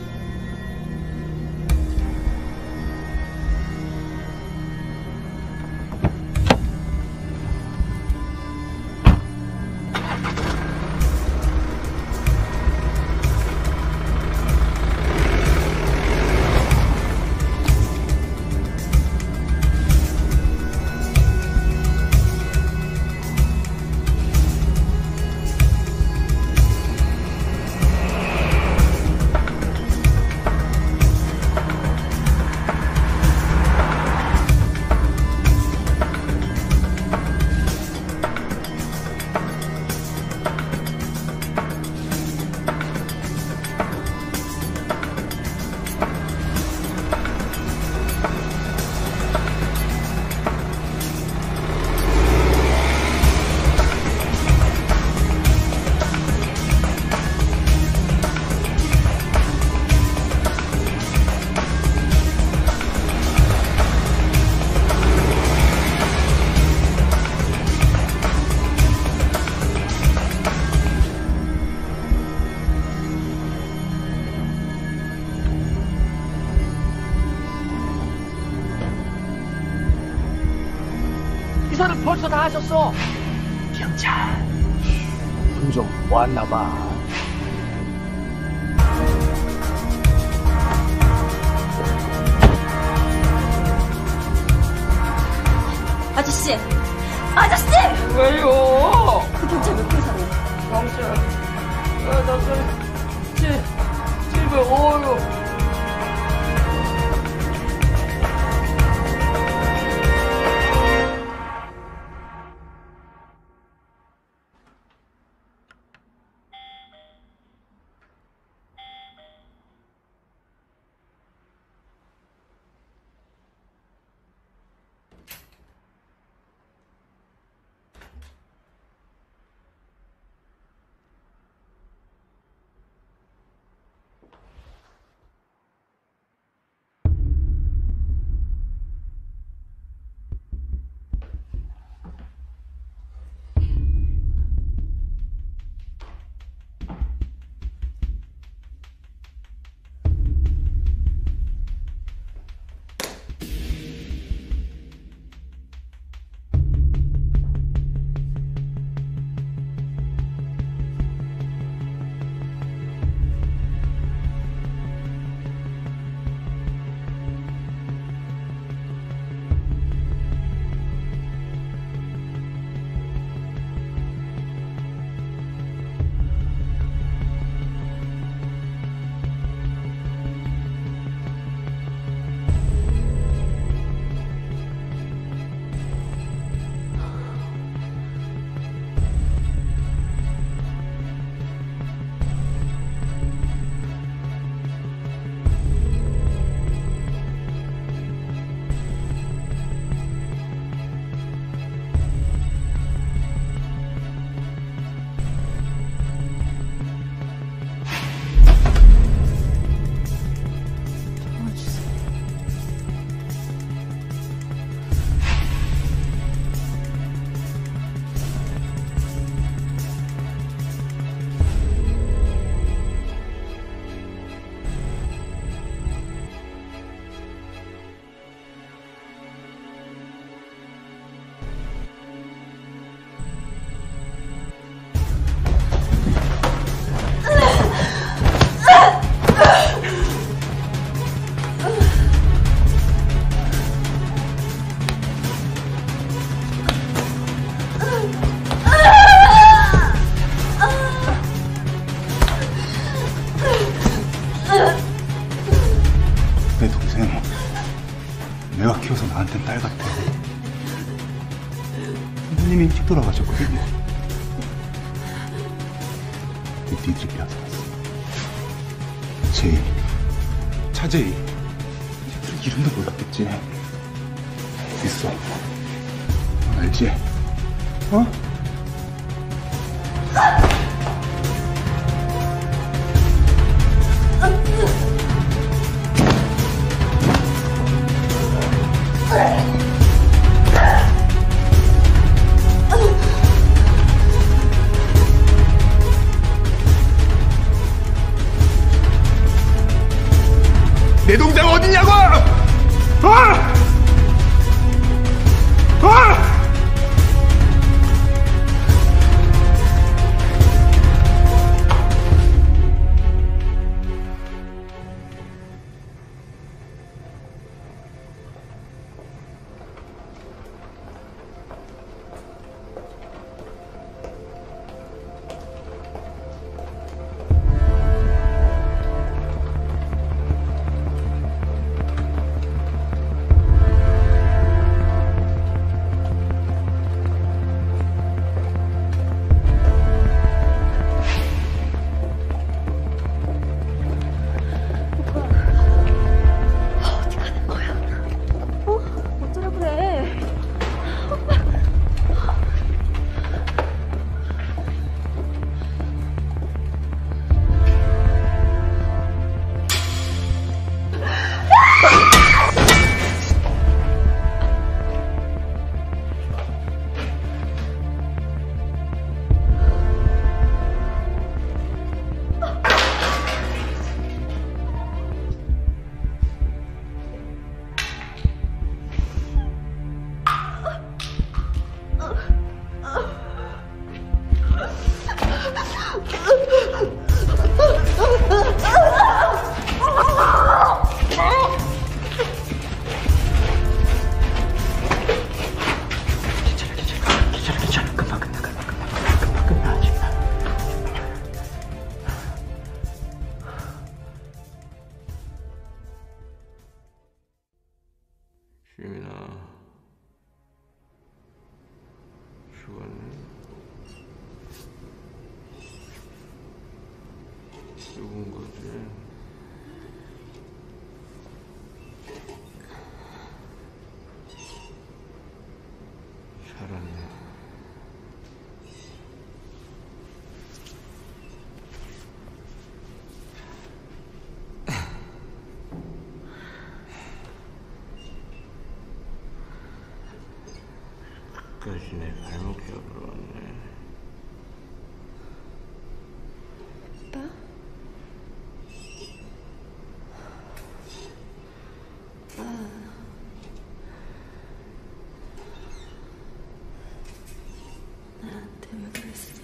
기사는 벌써 다 하셨어. 경찰 돈 좀 모았나봐. 아저씨, 아저씨! 왜요? 그 경찰 몇 분사네? 경찰, 아, 나 저, 705요. 선생님이 일찍 돌아가셨거든요. 그때 이들이 빼앗아갔어. 제이, 차제이. 이름도 몰랐겠지. 있어. 알지? 어? 내 동생 어디냐고! 시민아, 죽었네. 죽은 거지. 살았네. 끝까지 내 발목이 올라왔네. 아빠? 아... 나한테 왜 그랬어?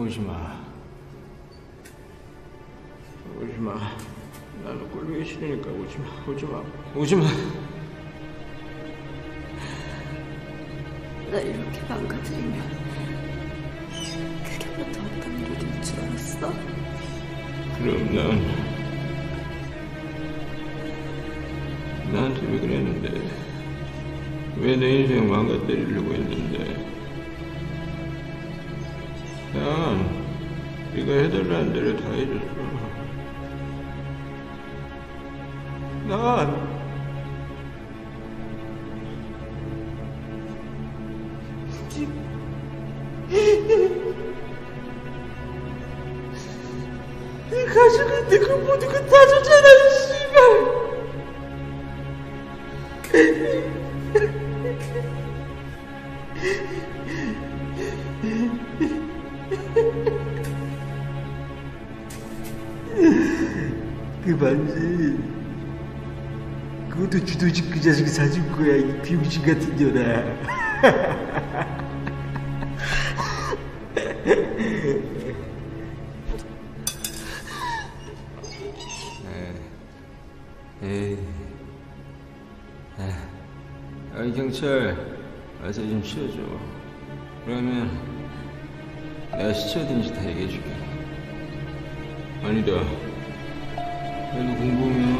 오지마. 오지마. 나는 꼴보기 싫으니까 오지마. 오지마. 오지마. 나 이렇게 망가뜨리면 그게 뭐 더 어떤 일인 줄 알았어? 그럼 난 나한테 왜 그랬는데? 왜 내 인생 망가뜨리려고 했는데? 난 네가 해달라는 대로 다 해줬어. 난 네 가족한테 그 모두가 다 줬잖아, 씨발. 그 반지 그것도 주도식 그 자식이 사준 거야, 이 병신 같은 년아. 에이, 경찰, 와서 좀 치워줘. 그러면 내가 시체 어딘지 다 얘기해줄게. 아니다, 그래도 공범이야.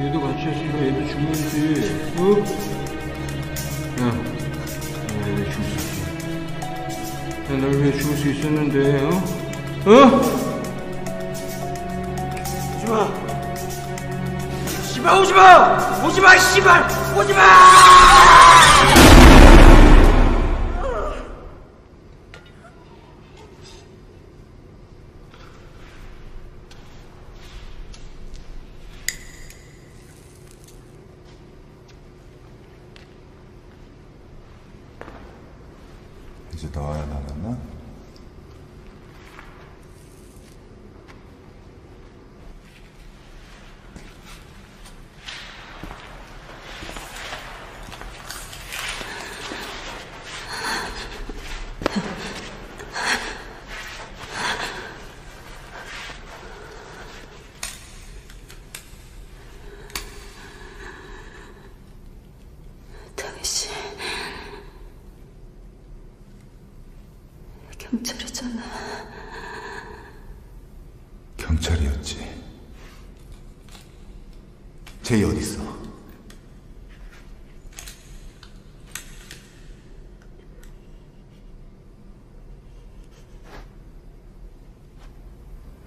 얘도 같이 하시니까 얘도 죽는지. 어? 야, 야, 얘도 죽을 수 있어. 야, 널 위해 죽을 수 있었는데. 어? 어? 오지마! 씨발 오지마! 오지마 이 씨발! 오지마! 이제 나와야 나갔나? 경찰이잖아. 경찰이었지. 쟤 어딨어?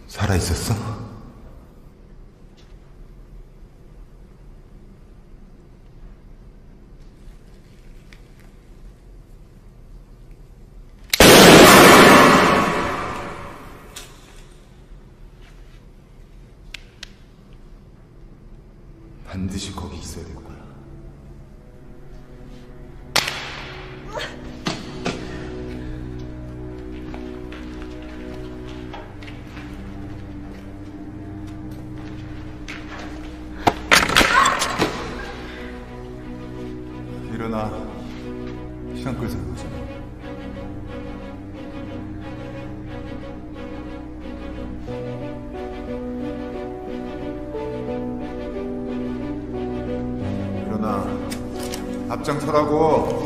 살아있었어? 반드시 거기 있어야 될 거야. 일어나. 시간 끌 생각 없어. 앞장서라고.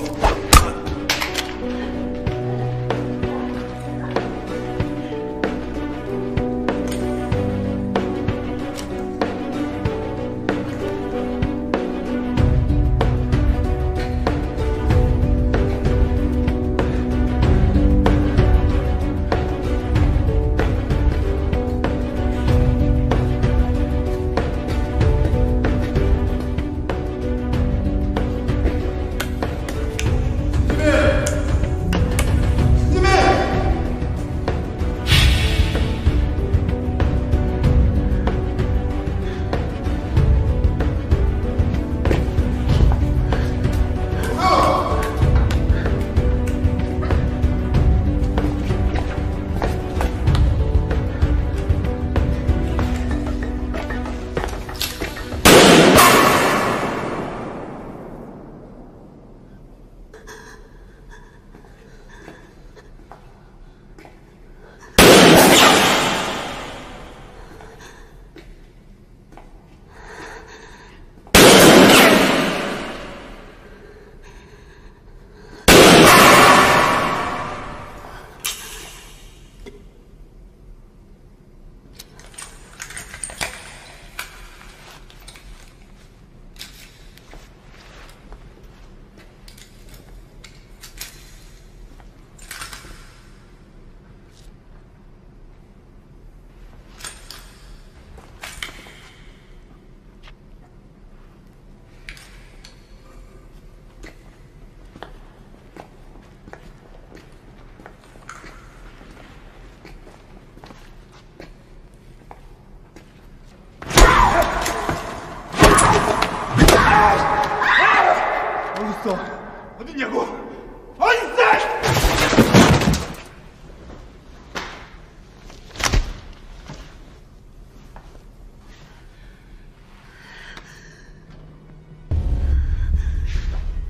어딨냐고! 어딨어!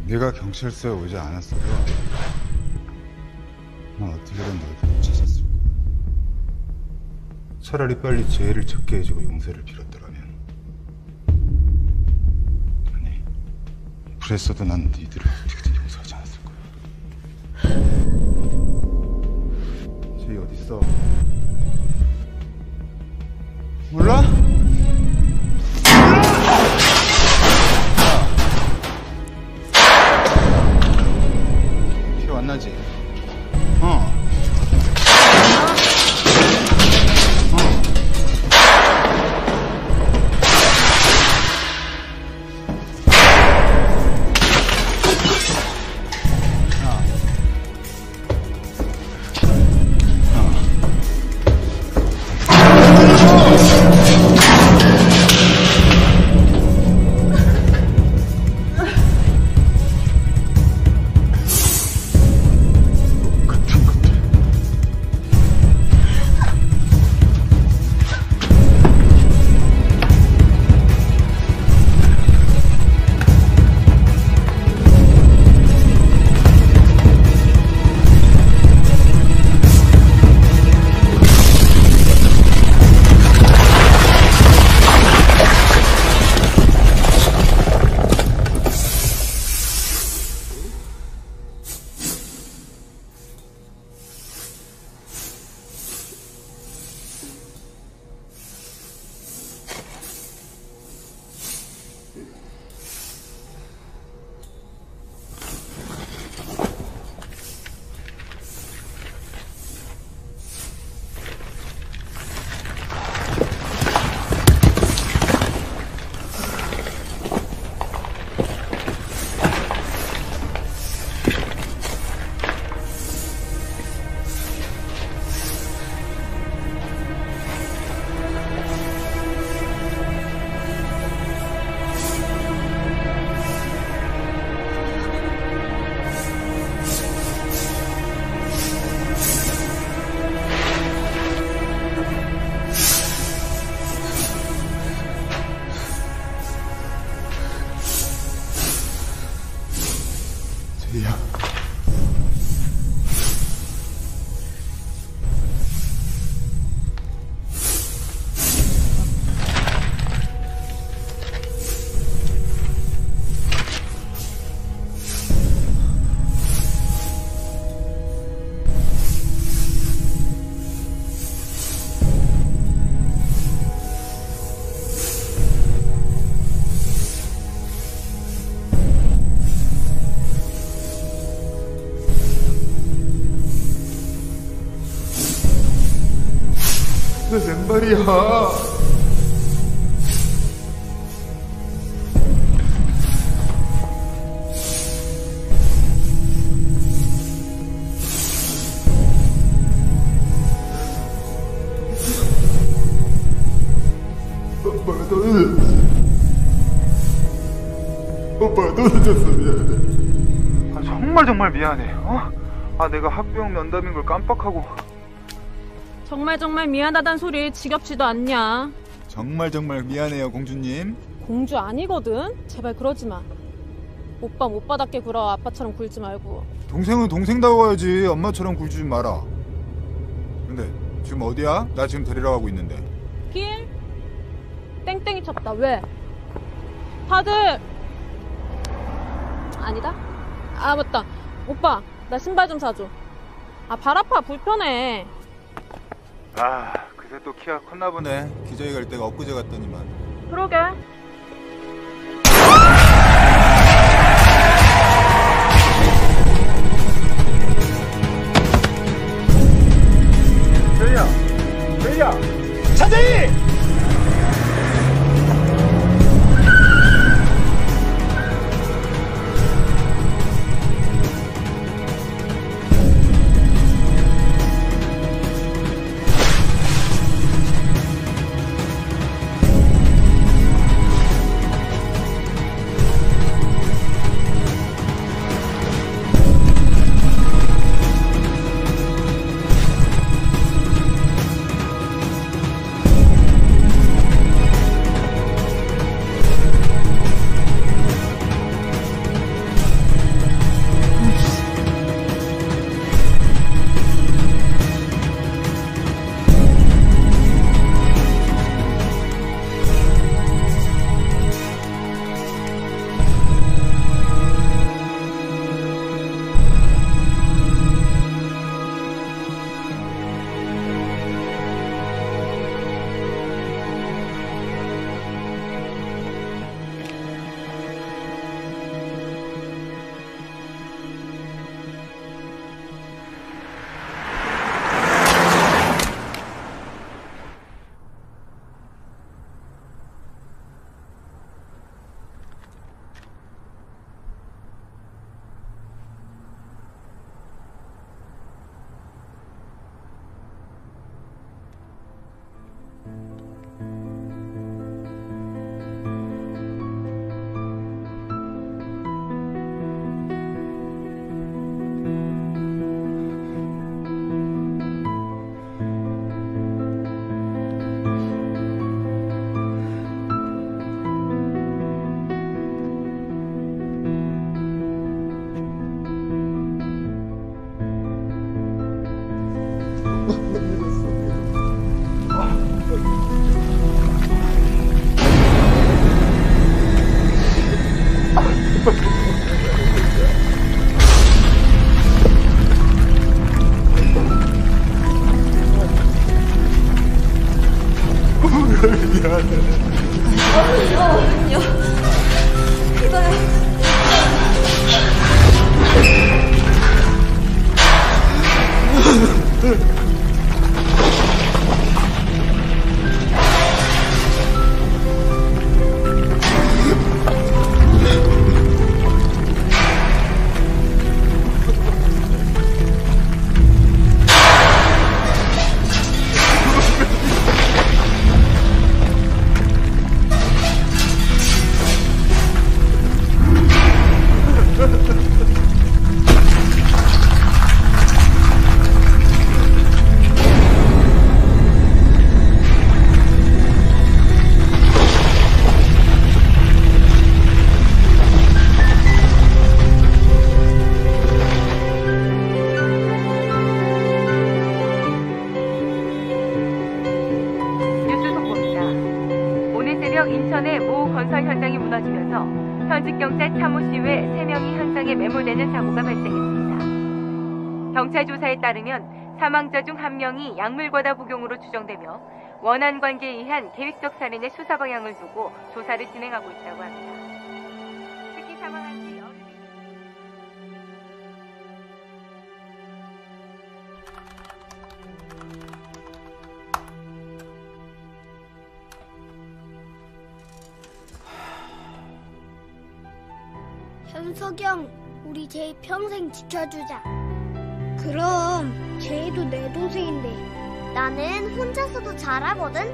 네가 경찰서에 오지 않았어도 난 어떻게든 너희들을 찾았을 거야. 차라리 빨리 죄를 적게 해주고 용서를 빌었더라면. 그랬어도 난 니들을 어떻게든 용서하지 않았을 거야. 쟤 어딨어? 몰라? 해야지. 왼발이야. 오빠 떨어졌어. 미안해. 아, 정말 미안해. 아, 내가 학부형 면담인 걸 깜빡하고. 정말 미안하단 소리 지겹지도 않냐? 정말 미안해요, 공주님. 공주 아니거든? 제발 그러지 마. 오빠 못 받았게 굴어. 아빠처럼 굴지 말고. 동생은 동생다워야지. 엄마처럼 굴지 좀 마라. 근데 지금 어디야? 나 지금 데리러 가고 있는데. 길? 땡땡이 쳤다. 왜? 다들... 아니다? 아, 맞다. 오빠, 나 신발 좀 사줘. 아, 발 아파. 불편해. 아, 그새 또 키가 컸나 보네. 기저귀 갈 데가 엊그제 갔더니만. 그러게. 저희야, 차재희! 이거거든요. 이거요. 인천의 모 건설 현장이 무너지면서 현직 경찰 차모 씨 외 3명이 현장에 매몰되는 사고가 발생했습니다. 경찰 조사에 따르면 사망자 중 1명이 약물과다 복용으로 추정되며 원한 관계에 의한 계획적 살인의 수사 방향을 두고 조사를 진행하고 있다고 합니다. 특히 사망한 지 현석영, 우리 제이 평생 지켜주자. 그럼 제이도 내 동생인데. 나는 혼자서도 잘하거든.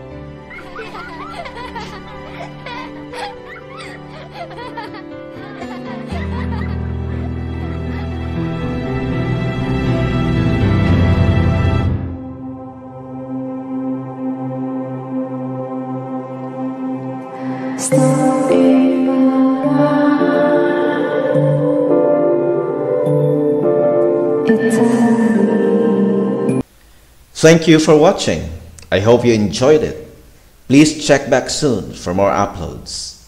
Thank you for watching. I hope you enjoyed it. Please check back soon for more uploads.